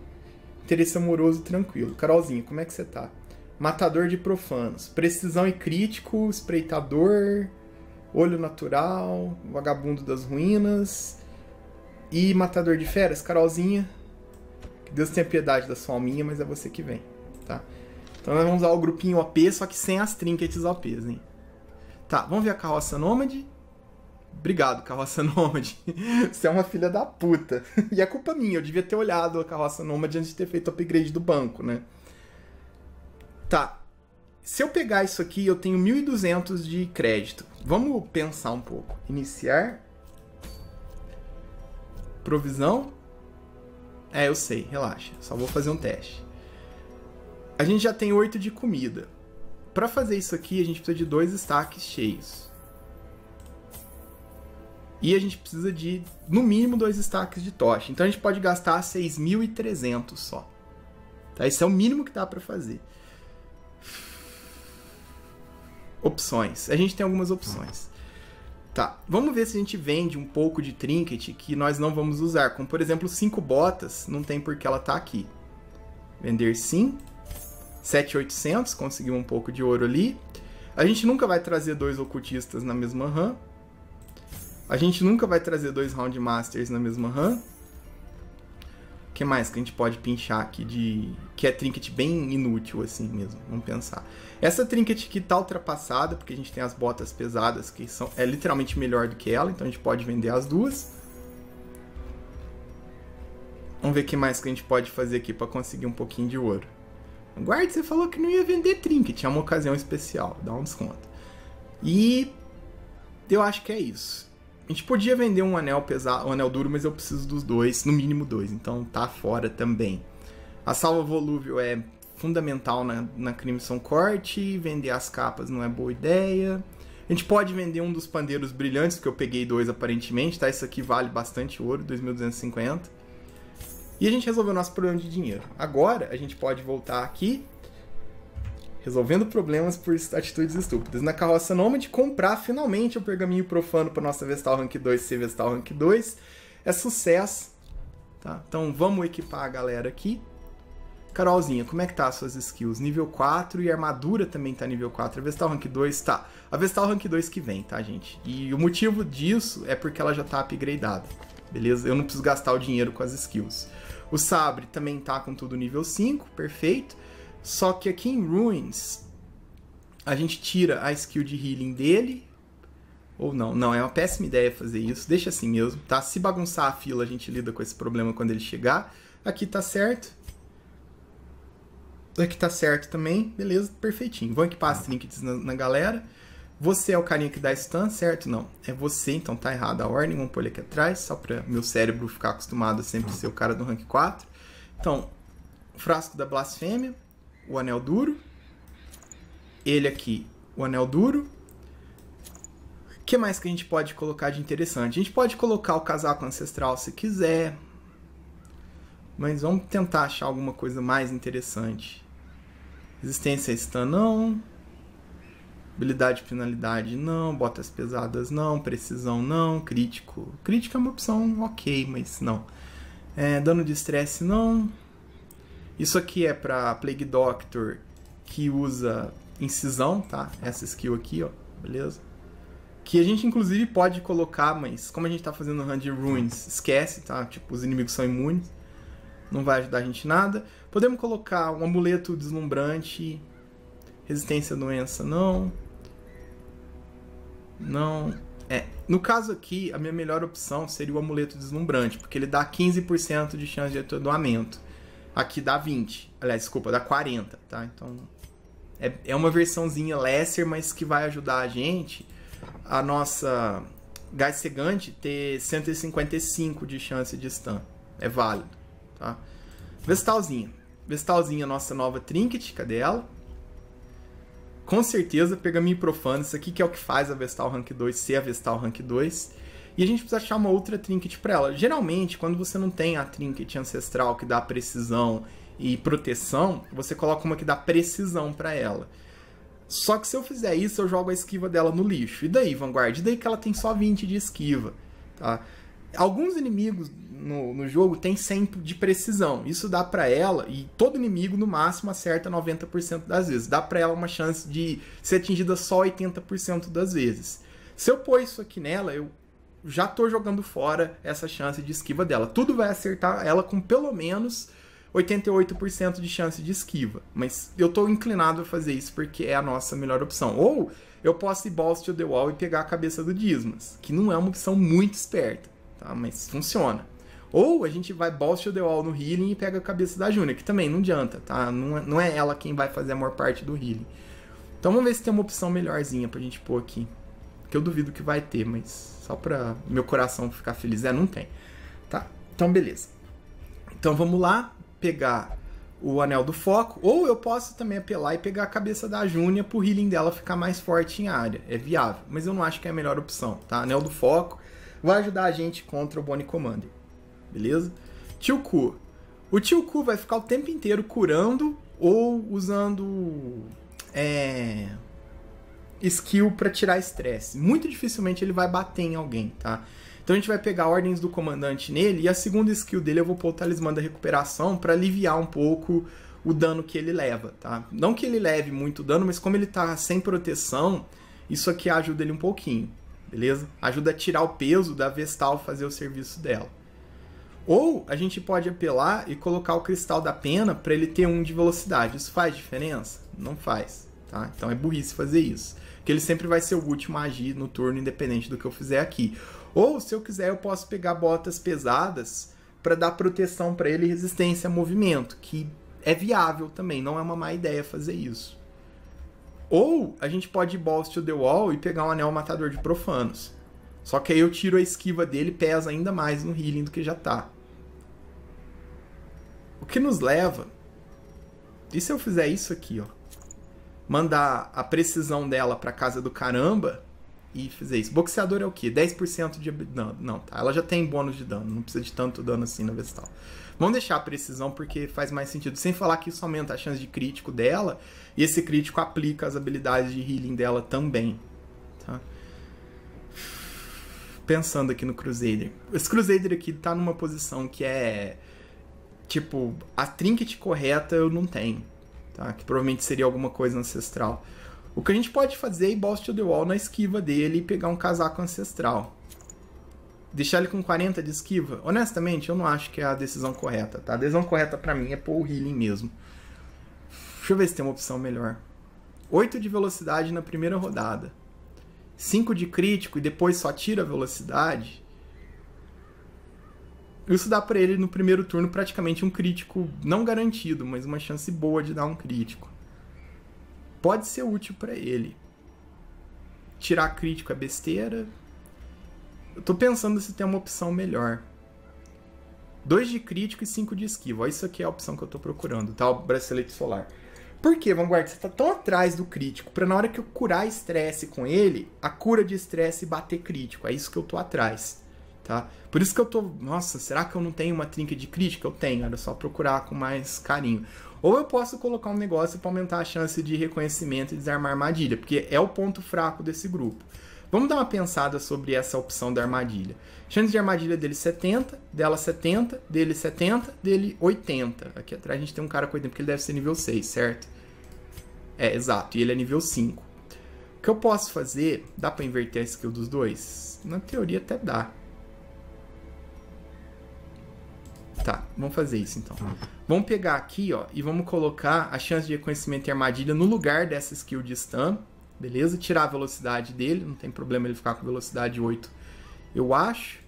Interesse amoroso, tranquilo. Carolzinha, como é que você tá? Matador de profanos. Precisão e crítico, espreitador... Olho Natural, Vagabundo das Ruínas e Matador de Feras. Carolzinha, que Deus tenha piedade da sua alminha, mas é você que vem, tá? Então nós vamos usar o grupinho O P, só que sem as trinkets O Ps, hein? Tá, vamos ver a Carroça Nômade. Obrigado, Carroça Nômade. Você é uma filha da puta. E é culpa minha, eu devia ter olhado a Carroça Nômade antes de ter feito o upgrade do banco, né? Tá. Se eu pegar isso aqui, eu tenho mil e duzentos de crédito. Vamos pensar um pouco. Iniciar. Provisão. É, eu sei, relaxa. Só vou fazer um teste. A gente já tem oito de comida. Para fazer isso aqui, a gente precisa de dois estoques cheios. E a gente precisa de, no mínimo, dois estoques de tocha. Então a gente pode gastar seis mil e trezentos só. Tá? Esse é o mínimo que dá para fazer. Opções. A gente tem algumas opções. Tá, vamos ver se a gente vende um pouco de trinket que nós não vamos usar. Como, por exemplo, cinco botas, não tem porque ela tá aqui. Vender sim. sete mil e oitocentos, conseguiu um pouco de ouro ali. A gente nunca vai trazer dois ocultistas na mesma RAM. A gente nunca vai trazer dois Round Masters na mesma RAM. O que mais que a gente pode pinchar aqui de... Que é trinket bem inútil, assim mesmo. Vamos pensar. Essa trinket aqui tá ultrapassada, porque a gente tem as botas pesadas, que são... é literalmente melhor do que ela, então a gente pode vender as duas. Vamos ver o que mais que a gente pode fazer aqui para conseguir um pouquinho de ouro. Guarda, você falou que não ia vender trinket. É uma ocasião especial. Dá um desconto. E... eu acho que é isso. A gente podia vender um anel pesado, um anel duro, mas eu preciso dos dois, no mínimo dois, então tá fora também. A salva volúvel é fundamental na, na Crimson Court, vender as capas não é boa ideia. A gente pode vender um dos pandeiros brilhantes, porque eu peguei dois aparentemente, tá? Isso aqui vale bastante ouro, dois mil duzentos e cinquenta. E a gente resolveu o nosso problema de dinheiro. Agora a gente pode voltar aqui, resolvendo problemas por atitudes estúpidas. Na Carroça Nômade, comprar finalmente o pergaminho profano para nossa Vestal Rank dois ser Vestal Rank dois. É sucesso. Tá? Então vamos equipar a galera aqui. Carolzinha, como é que tá as suas skills? Nível quatro e a armadura também tá nível quatro. A Vestal Rank dois tá. A Vestal Rank dois que vem, tá, gente? E o motivo disso é porque ela já tá upgradeada. Beleza? Eu não preciso gastar o dinheiro com as skills. O Sabre também tá com tudo nível cinco, perfeito. Só que aqui em Ruins, a gente tira a skill de healing dele. Ou não, não, é uma péssima ideia fazer isso. Deixa assim mesmo, tá? Se bagunçar a fila, a gente lida com esse problema quando ele chegar. Aqui tá certo. Aqui tá certo também. Beleza, perfeitinho. Vamos equipar as trinkets na, na galera. Você é o carinha que dá stun, certo? Não, é você, então tá errada a ordem. Vamos pôr ele aqui atrás, só pra meu cérebro ficar acostumado a sempre ser o cara do rank quatro. Então, o frasco da blasfêmia. O anel duro. Ele aqui, o anel duro. O que mais que a gente pode colocar de interessante? A gente pode colocar o casaco ancestral se quiser. Mas vamos tentar achar alguma coisa mais interessante. Resistência a stun, não. Habilidade e finalidade, não. Botas pesadas, não. Precisão, não. Crítico. Crítico é uma opção ok, mas não. É, dano de estresse, não. Isso aqui é pra Plague Doctor, que usa incisão, tá? Essa skill aqui, ó, beleza? Que a gente, inclusive, pode colocar, mas como a gente tá fazendo Hand Ruins, esquece, tá? Tipo, os inimigos são imunes, não vai ajudar a gente nada. Podemos colocar um amuleto deslumbrante, resistência à doença, não. Não. É, no caso aqui, a minha melhor opção seria o amuleto deslumbrante, porque ele dá quinze por cento de chance de atordoamento. Aqui dá vinte por cento. Aliás, desculpa, dá quarenta por cento, tá? Então, é, é uma versãozinha lesser, mas que vai ajudar a gente, a nossa gás cegante, ter cento e cinquenta e cinco por cento de chance de stun. É válido, tá? Vestalzinha. Vestalzinha, nossa nova trinket, cadê ela? Com certeza, pergaminho profano, isso aqui que é o que faz a Vestal Rank dois ser a Vestal Rank dois. E a gente precisa achar uma outra trinket para ela. Geralmente, quando você não tem a trinket ancestral que dá precisão e proteção, você coloca uma que dá precisão para ela. Só que se eu fizer isso, eu jogo a esquiva dela no lixo. E daí, Vanguard? E daí que ela tem só vinte de esquiva, tá? Alguns inimigos no, no jogo tem cem de precisão. Isso dá pra ela, e todo inimigo no máximo acerta noventa por cento das vezes. Dá pra ela uma chance de ser atingida só oitenta por cento das vezes. Se eu pôr isso aqui nela, eu já tô jogando fora essa chance de esquiva dela. Tudo vai acertar ela com pelo menos oitenta e oito por cento de chance de esquiva. Mas eu tô inclinado a fazer isso porque é a nossa melhor opção. Ou eu posso ir balls to the wall e pegar a cabeça do Dismas, que não é uma opção muito esperta. Ah, mas funciona. Ou a gente vai Bostel the Wall no healing e pega a cabeça da Júnior, que também não adianta, tá? Não é, não é ela quem vai fazer a maior parte do healing. Então vamos ver se tem uma opção melhorzinha pra gente pôr aqui. Que eu duvido que vai ter, mas só pra meu coração ficar feliz. É, não tem. Tá, então beleza. Então vamos lá pegar o Anel do Foco. Ou eu posso também apelar e pegar a cabeça da Júnior pro healing dela ficar mais forte em área. É viável, mas eu não acho que é a melhor opção, tá? Anel do Foco vai ajudar a gente contra o Bonnie Commander, beleza? Tio Ku. O Tio Ku vai ficar o tempo inteiro curando ou usando é, skill para tirar estresse. Muito dificilmente ele vai bater em alguém, tá? Então a gente vai pegar ordens do comandante nele e a segunda skill dele eu vou pôr o talismã da recuperação para aliviar um pouco o dano que ele leva, tá? Não que ele leve muito dano, mas como ele tá sem proteção, isso aqui ajuda ele um pouquinho. Beleza? Ajuda a tirar o peso da Vestal fazer o serviço dela. Ou a gente pode apelar e colocar o Cristal da Pena para ele ter um de velocidade. Isso faz diferença? Não faz, tá? Então é burrice fazer isso. Porque ele sempre vai ser o último a agir no turno, independente do que eu fizer aqui. Ou, se eu quiser, eu posso pegar botas pesadas para dar proteção para ele e resistência a movimento, que é viável também, não é uma má ideia fazer isso. Ou a gente pode ir balls to the wall e pegar um anel matador de profanos. Só que aí eu tiro a esquiva dele e pesa ainda mais no healing do que já tá. O que nos leva... E se eu fizer isso aqui, ó? Mandar a precisão dela pra casa do caramba e fazer isso. Boxeador é o quê? dez por cento de dano. Não, tá. Ela já tem bônus de dano. Não precisa de tanto dano assim na Vestal. Vamos deixar a precisão porque faz mais sentido. Sem falar que isso aumenta a chance de crítico dela. E esse crítico aplica as habilidades de healing dela também. Tá? Pensando aqui no Crusader. Esse Crusader aqui tá numa posição que é... Tipo, a trinket correta eu não tenho. Tá? Que provavelmente seria alguma coisa ancestral. O que a gente pode fazer é ir Boss to the Wall na esquiva dele e pegar um casaco ancestral. Deixar ele com quarenta de esquiva? Honestamente, eu não acho que é a decisão correta, tá? A decisão correta pra mim é pôr o healing mesmo. Deixa eu ver se tem uma opção melhor. oito de velocidade na primeira rodada. cinco de crítico e depois só tira a velocidade. Isso dá pra ele no primeiro turno praticamente um crítico não garantido, mas uma chance boa de dar um crítico. Pode ser útil pra ele. Tirar crítico é besteira... Eu tô pensando se tem uma opção melhor. dois de crítico e cinco de esquiva. Ó, isso aqui é a opção que eu tô procurando, tá? O bracelete solar. Por quê, Vanguard? Você tá tão atrás do crítico pra na hora que eu curar estresse com ele, a cura de estresse bater crítico. É isso que eu tô atrás, tá? Por isso que eu tô... Nossa, será que eu não tenho uma trinca de crítico? Eu tenho, era só procurar com mais carinho. Ou eu posso colocar um negócio pra aumentar a chance de reconhecimento e desarmar a armadilha, porque é o ponto fraco desse grupo. Vamos dar uma pensada sobre essa opção da armadilha. Chance de armadilha dele setenta, dela setenta, dele setenta, dele oitenta. Aqui atrás a gente tem um cara com oitenta, porque ele deve ser nível seis, certo? É, exato. E ele é nível cinco. O que eu posso fazer... Dá pra inverter a skill dos dois? Na teoria até dá. Tá, vamos fazer isso então. Vamos pegar aqui, ó, e vamos colocar a chance de reconhecimento e armadilha no lugar dessa skill de stun. beleza? Tirar a velocidade dele, não tem problema ele ficar com velocidade oito, eu acho.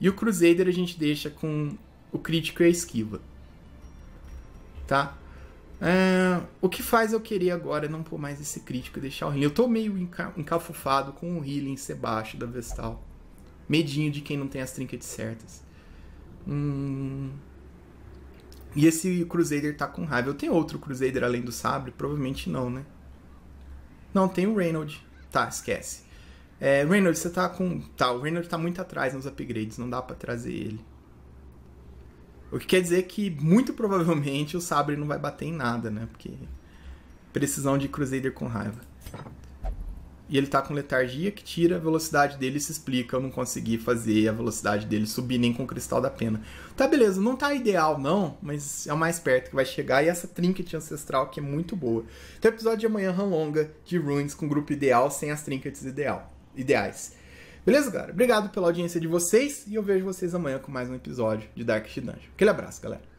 E o Crusader a gente deixa com o crítico e a esquiva, tá? É, o que faz eu querer agora é não pôr mais esse crítico e deixar o healing. Eu tô meio enca encafufado com o healing ser baixo da Vestal. Medinho de quem não tem as trinkets certas. Hum... E esse Crusader tá com raiva. Eu tenho outro Crusader além do Sabre? Provavelmente não, né? Não, tem o Reynauld. Tá, esquece. É, Reynauld, você tá com... Tá, o Reynauld tá muito atrás nos upgrades. Não dá pra trazer ele. O que quer dizer que, muito provavelmente, o Sabre não vai bater em nada, né? Porque precisão de Crusader com raiva. E ele tá com letargia que tira a velocidade dele e se explica. Eu não consegui fazer a velocidade dele subir nem com o Cristal da Pena. Tá, beleza. Não tá ideal, não. Mas é o mais perto que vai chegar. E essa Trinket Ancestral que é muito boa. Então, episódio de amanhã, run longa de Ruins com grupo ideal, sem as Trinkets ideal, ideais. Beleza, galera? Obrigado pela audiência de vocês e eu vejo vocês amanhã com mais um episódio de Darkest Dungeon. Aquele abraço, galera.